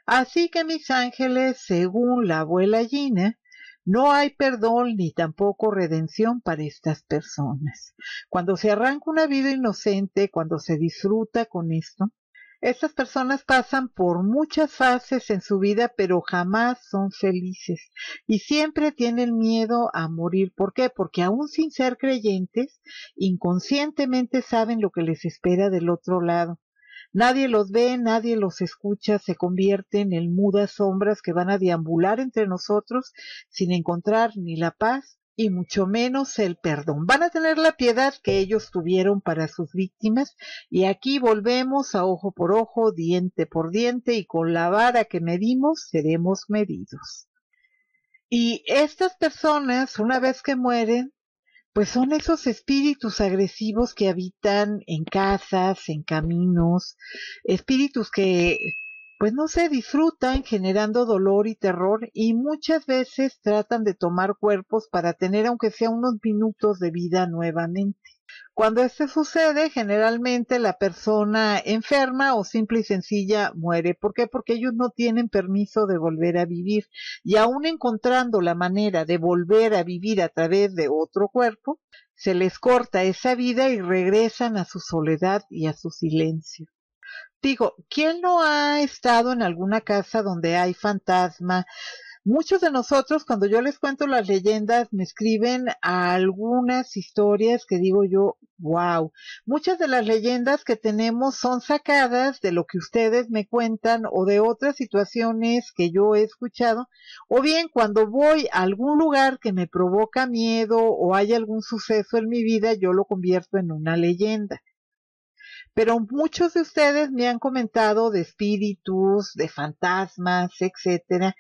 Así que mis ángeles, según la abuela Gina, no hay perdón ni tampoco redención para estas personas. Cuando se arranca una vida inocente, cuando se disfruta con esto, estas personas pasan por muchas fases en su vida, pero jamás son felices y siempre tienen miedo a morir. ¿Por qué? Porque aún sin ser creyentes, inconscientemente saben lo que les espera del otro lado. Nadie los ve, nadie los escucha, se convierten en mudas sombras que van a deambular entre nosotros sin encontrar ni la paz y mucho menos el perdón. Van a tener la piedad que ellos tuvieron para sus víctimas y aquí volvemos a ojo por ojo, diente por diente y con la vara que medimos seremos medidos. Y estas personas una vez que mueren pues son esos espíritus agresivos que habitan en casas, en caminos, espíritus que pues no se disfrutan generando dolor y terror y muchas veces tratan de tomar cuerpos para tener aunque sea unos minutos de vida nuevamente. Cuando esto sucede, generalmente la persona enferma o simple y sencilla muere. ¿Por qué? Porque ellos no tienen permiso de volver a vivir y aún encontrando la manera de volver a vivir a través de otro cuerpo, se les corta esa vida y regresan a su soledad y a su silencio. Digo, ¿quién no ha estado en alguna casa donde hay fantasma? Muchos de nosotros, cuando yo les cuento las leyendas, me escriben a algunas historias que digo yo, wow. Muchas de las leyendas que tenemos son sacadas de lo que ustedes me cuentan o de otras situaciones que yo he escuchado. O bien, cuando voy a algún lugar que me provoca miedo o hay algún suceso en mi vida, yo lo convierto en una leyenda. Pero muchos de ustedes me han comentado de espíritus, de fantasmas, etcétera.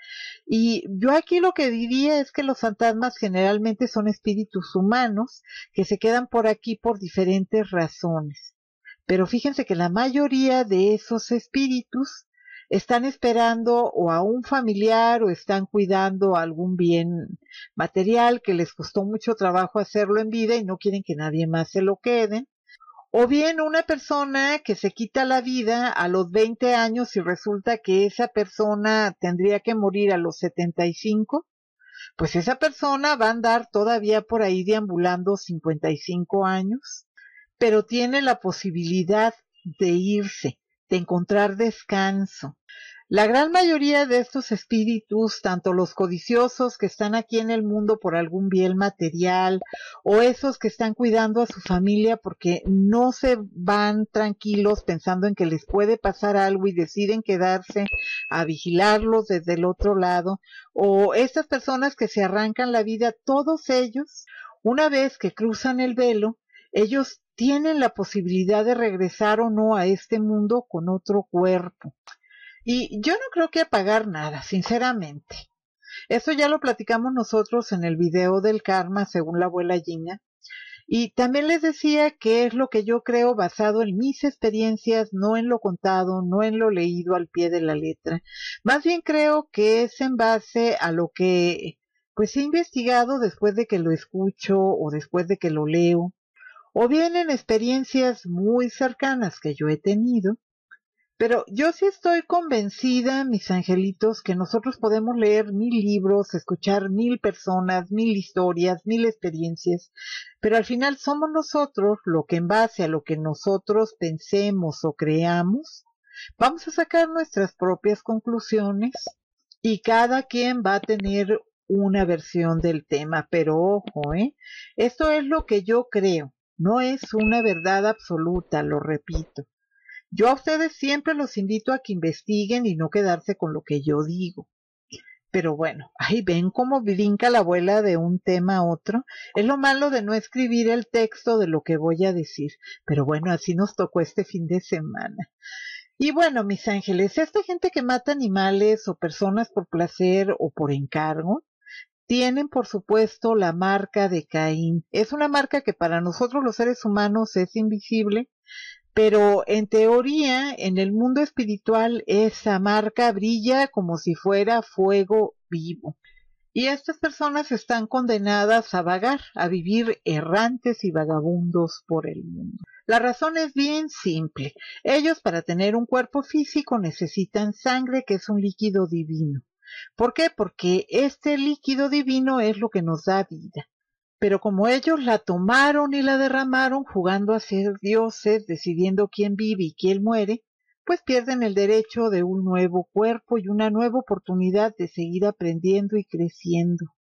Y yo aquí lo que diría es que los fantasmas generalmente son espíritus humanos que se quedan por aquí por diferentes razones. Pero fíjense que la mayoría de esos espíritus están esperando o a un familiar o están cuidando algún bien material que les costó mucho trabajo hacerlo en vida y no quieren que nadie más se lo quede. O bien una persona que se quita la vida a los 20 años y resulta que esa persona tendría que morir a los 75, pues esa persona va a andar todavía por ahí deambulando 55 años, pero tiene la posibilidad de irse, de encontrar descanso. La gran mayoría de estos espíritus, tanto los codiciosos que están aquí en el mundo por algún bien material, o esos que están cuidando a su familia porque no se van tranquilos pensando en que les puede pasar algo y deciden quedarse a vigilarlos desde el otro lado, o estas personas que se arrancan la vida, todos ellos, una vez que cruzan el velo, ellos tienen la posibilidad de regresar o no a este mundo con otro cuerpo. Y yo no creo que apagar nada, sinceramente. Eso ya lo platicamos nosotros en el video del karma, según la abuela Gina. Y también les decía que es lo que yo creo basado en mis experiencias, no en lo contado, no en lo leído al pie de la letra. Más bien creo que es en base a lo que pues he investigado después de que lo escucho o después de que lo leo, o bien en experiencias muy cercanas que yo he tenido. Pero yo sí estoy convencida, mis angelitos, que nosotros podemos leer 1000 libros, escuchar 1000 personas, 1000 historias, 1000 experiencias, pero al final somos nosotros lo que en base a lo que nosotros pensemos o creamos, vamos a sacar nuestras propias conclusiones y cada quien va a tener una versión del tema. Pero ojo, esto es lo que yo creo, no es una verdad absoluta, lo repito. Yo a ustedes siempre los invito a que investiguen y no quedarse con lo que yo digo. Pero bueno, ahí ven cómo brinca la abuela de un tema a otro. Es lo malo de no escribir el texto de lo que voy a decir. Pero bueno, así nos tocó este fin de semana. Y bueno, mis ángeles, esta gente que mata animales o personas por placer o por encargo, tienen por supuesto la marca de Caín. Es una marca que para nosotros los seres humanos es invisible. Pero en teoría, en el mundo espiritual, esa marca brilla como si fuera fuego vivo. Y estas personas están condenadas a vagar, a vivir errantes y vagabundos por el mundo. La razón es bien simple. Ellos, para tener un cuerpo físico, necesitan sangre, que es un líquido divino. ¿Por qué? Porque este líquido divino es lo que nos da vida. Pero como ellos la tomaron y la derramaron jugando a ser dioses, decidiendo quién vive y quién muere, pues pierden el derecho de un nuevo cuerpo y una nueva oportunidad de seguir aprendiendo y creciendo.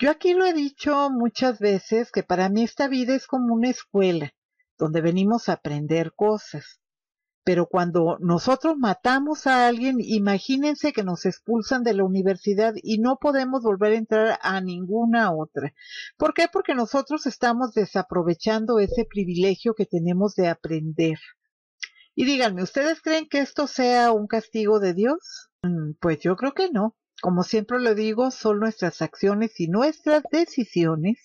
Yo aquí lo he dicho muchas veces, que para mí esta vida es como una escuela, donde venimos a aprender cosas. Pero cuando nosotros matamos a alguien, imagínense que nos expulsan de la universidad y no podemos volver a entrar a ninguna otra. ¿Por qué? Porque nosotros estamos desaprovechando ese privilegio que tenemos de aprender. Y díganme, ¿ustedes creen que esto sea un castigo de Dios? Pues yo creo que no. Como siempre lo digo, son nuestras acciones y nuestras decisiones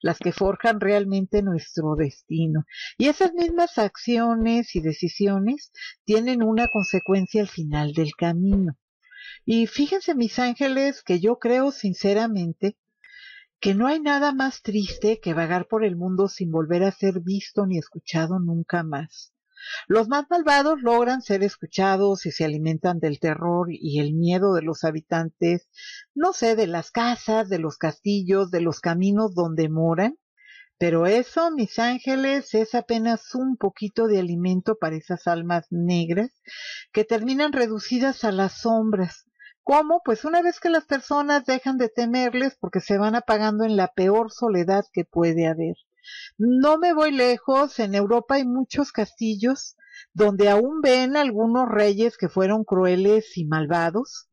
las que forjan realmente nuestro destino. Y esas mismas acciones y decisiones tienen una consecuencia al final del camino. Y fíjense, mis ángeles, que yo creo sinceramente que no hay nada más triste que vagar por el mundo sin volver a ser visto ni escuchado nunca más. Los más malvados logran ser escuchados y se alimentan del terror y el miedo de los habitantes, no sé, de las casas, de los castillos, de los caminos donde moran. Pero eso, mis ángeles, es apenas un poquito de alimento para esas almas negras que terminan reducidas a las sombras. ¿Cómo? Pues una vez que las personas dejan de temerles porque se van apagando en la peor soledad que puede haber. No me voy lejos, en Europa hay muchos castillos donde aún ven algunos reyes que fueron crueles y malvados,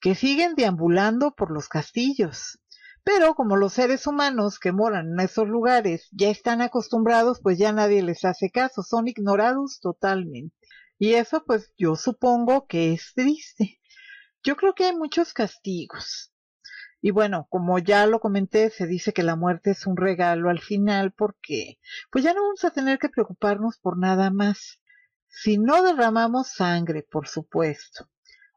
que siguen deambulando por los castillos. Pero como los seres humanos que moran en esos lugares ya están acostumbrados, pues ya nadie les hace caso, son ignorados totalmente. Y eso pues yo supongo que es triste. Yo creo que hay muchos castigos. Y bueno, como ya lo comenté, se dice que la muerte es un regalo al final porque pues ya no vamos a tener que preocuparnos por nada más. Si no derramamos sangre, por supuesto.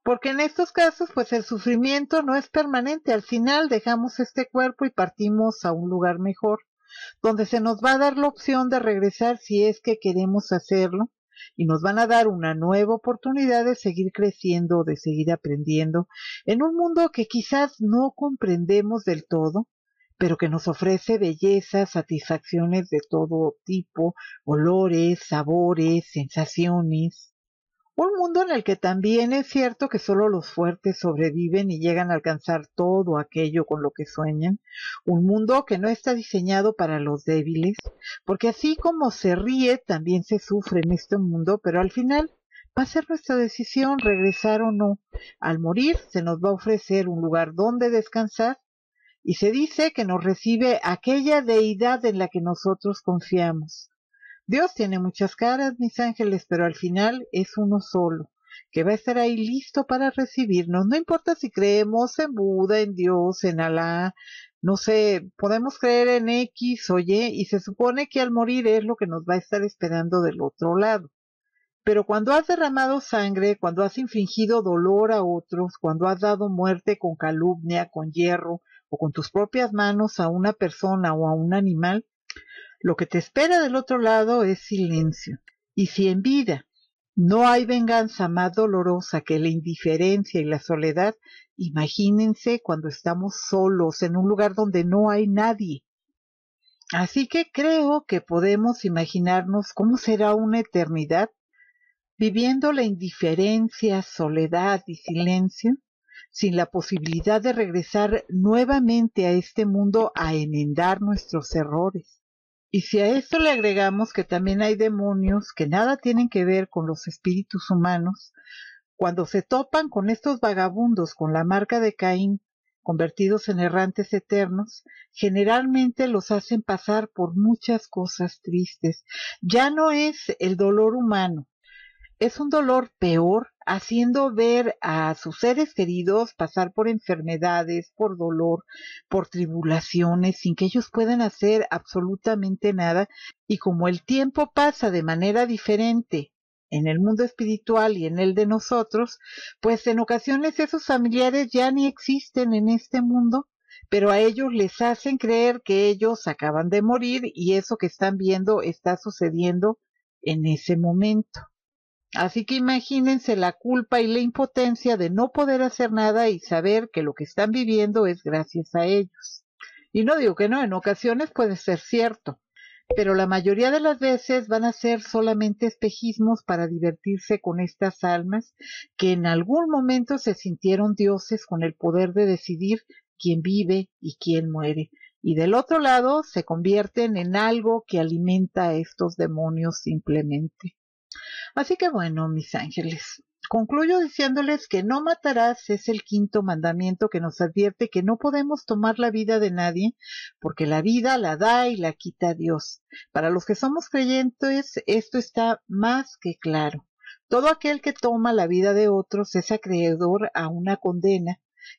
Porque en estos casos pues el sufrimiento no es permanente. Al final dejamos este cuerpo y partimos a un lugar mejor, donde se nos va a dar la opción de regresar si es que queremos hacerlo. Y nos van a dar una nueva oportunidad de seguir creciendo, de seguir aprendiendo, en un mundo que quizás no comprendemos del todo, pero que nos ofrece bellezas, satisfacciones de todo tipo, olores, sabores, sensaciones. Un mundo en el que también es cierto que solo los fuertes sobreviven y llegan a alcanzar todo aquello con lo que sueñan. Un mundo que no está diseñado para los débiles, porque así como se ríe, también se sufre en este mundo, pero al final va a ser nuestra decisión regresar o no. Al morir se nos va a ofrecer un lugar donde descansar y se dice que nos recibe aquella deidad en la que nosotros confiamos. Dios tiene muchas caras, mis ángeles, pero al final es uno solo, que va a estar ahí listo para recibirnos. No importa si creemos en Buda, en Dios, en Alá, no sé, podemos creer en X o Y, y se supone que al morir es lo que nos va a estar esperando del otro lado. Pero cuando has derramado sangre, cuando has infligido dolor a otros, cuando has dado muerte con calumnia, con hierro o con tus propias manos a una persona o a un animal, lo que te espera del otro lado es silencio. Y si en vida no hay venganza más dolorosa que la indiferencia y la soledad, imagínense cuando estamos solos en un lugar donde no hay nadie. Así que creo que podemos imaginarnos cómo será una eternidad viviendo la indiferencia, soledad y silencio, sin la posibilidad de regresar nuevamente a este mundo a enmendar nuestros errores. Y si a esto le agregamos que también hay demonios que nada tienen que ver con los espíritus humanos, cuando se topan con estos vagabundos con la marca de Caín, convertidos en errantes eternos, generalmente los hacen pasar por muchas cosas tristes. Ya no es el dolor humano, es un dolor peor, haciendo ver a sus seres queridos pasar por enfermedades, por dolor, por tribulaciones, sin que ellos puedan hacer absolutamente nada. Y como el tiempo pasa de manera diferente en el mundo espiritual y en el de nosotros, pues en ocasiones esos familiares ya ni existen en este mundo, pero a ellos les hacen creer que ellos acaban de morir y eso que están viendo está sucediendo en ese momento. Así que imagínense la culpa y la impotencia de no poder hacer nada y saber que lo que están viviendo es gracias a ellos. Y no digo que no, en ocasiones puede ser cierto, pero la mayoría de las veces van a ser solamente espejismos para divertirse con estas almas que en algún momento se sintieron dioses con el poder de decidir quién vive y quién muere. Y del otro lado se convierten en algo que alimenta a estos demonios simplemente. Así que bueno, mis ángeles, concluyo diciéndoles que no matarás es el quinto mandamiento que nos advierte que no podemos tomar la vida de nadie, porque la vida la da y la quita Dios. Para los que somos creyentes, esto está más que claro. Todo aquel que toma la vida de otros es acreedor a una condena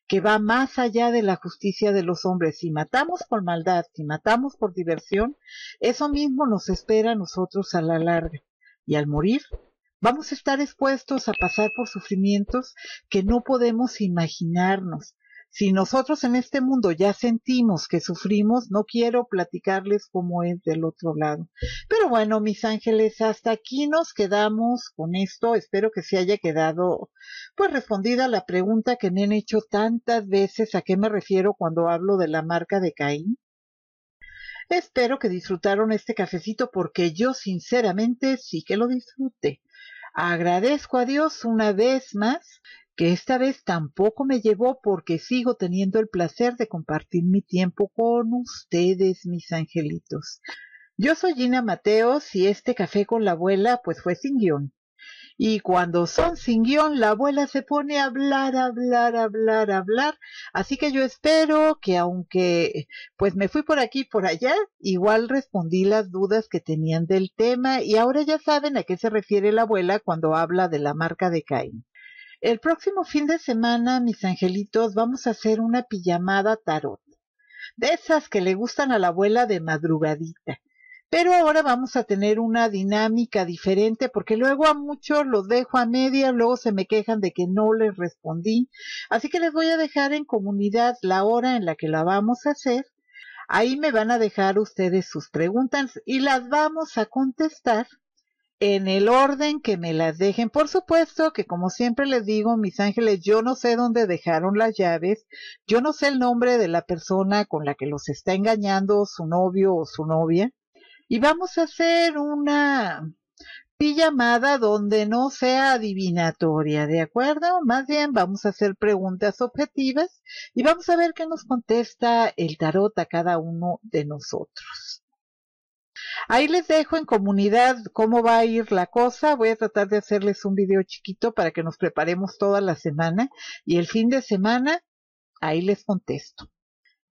que va más allá de la justicia de los hombres. Si matamos por maldad, si matamos por diversión, eso mismo nos espera a nosotros a la larga. Y al morir, vamos a estar expuestos a pasar por sufrimientos que no podemos imaginarnos. Si nosotros en este mundo ya sentimos que sufrimos, no quiero platicarles cómo es del otro lado. Pero bueno, mis ángeles, hasta aquí nos quedamos con esto. Espero que se haya quedado pues respondida la pregunta que me han hecho tantas veces, a qué me refiero cuando hablo de la marca de Caín. Espero que disfrutaron este cafecito porque yo sinceramente sí que lo disfruté. Agradezco a Dios una vez más que esta vez tampoco me llevó porque sigo teniendo el placer de compartir mi tiempo con ustedes, mis angelitos. Yo soy Gina Mateos y este café con la abuela pues fue sin guión. Y cuando son sin guión, la abuela se pone a hablar. Así que yo espero que aunque pues me fui por aquí y por allá, igual respondí las dudas que tenían del tema. Y ahora ya saben a qué se refiere la abuela cuando habla de la marca de Cain. El próximo fin de semana, mis angelitos, vamos a hacer una pijamada tarot. De esas que le gustan a la abuela de madrugadita. Pero ahora vamos a tener una dinámica diferente porque luego a muchos los dejo a media, luego se me quejan de que no les respondí. Así que les voy a dejar en comunidad la hora en la que la vamos a hacer. Ahí me van a dejar ustedes sus preguntas y las vamos a contestar en el orden que me las dejen. Por supuesto que como siempre les digo, mis ángeles, yo no sé dónde dejaron las llaves. Yo no sé el nombre de la persona con la que los está engañando, su novio o su novia. Y vamos a hacer una y llamada donde no sea adivinatoria, ¿de acuerdo? Más bien vamos a hacer preguntas objetivas y vamos a ver qué nos contesta el tarot a cada uno de nosotros. Ahí les dejo en comunidad cómo va a ir la cosa. Voy a tratar de hacerles un video chiquito para que nos preparemos toda la semana y el fin de semana ahí les contesto.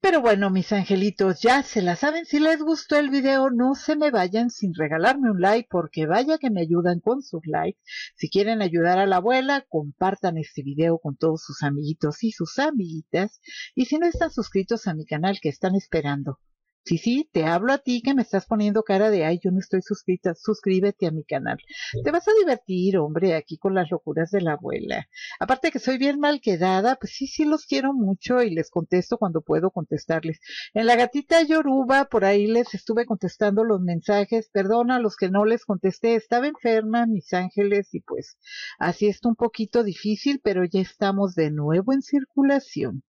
Pero bueno, mis angelitos, ya se la saben. Si les gustó el video, no se me vayan sin regalarme un like, porque vaya que me ayudan con sus likes. Si quieren ayudar a la abuela, compartan este video con todos sus amiguitos y sus amiguitas. Y si no están suscritos a mi canal, ¿qué están esperando? Sí, te hablo a ti que me estás poniendo cara de, ay, yo no estoy suscrita, suscríbete a mi canal. Te vas a divertir, hombre, aquí con las locuras de la abuela. Aparte de que soy bien mal quedada, pues sí, los quiero mucho y les contesto cuando puedo contestarles. En La Gatita Yoruba, por ahí les estuve contestando los mensajes. Perdona a los que no les contesté, estaba enferma, mis ángeles, y pues así está un poquito difícil, pero ya estamos de nuevo en circulación.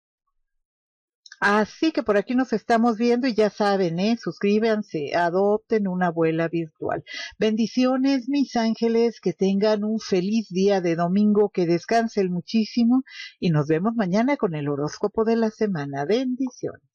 Así que por aquí nos estamos viendo y ya saben, suscríbanse, adopten una abuela virtual. Bendiciones, mis ángeles, que tengan un feliz día de domingo, que descansen muchísimo y nos vemos mañana con el horóscopo de la semana. Bendiciones.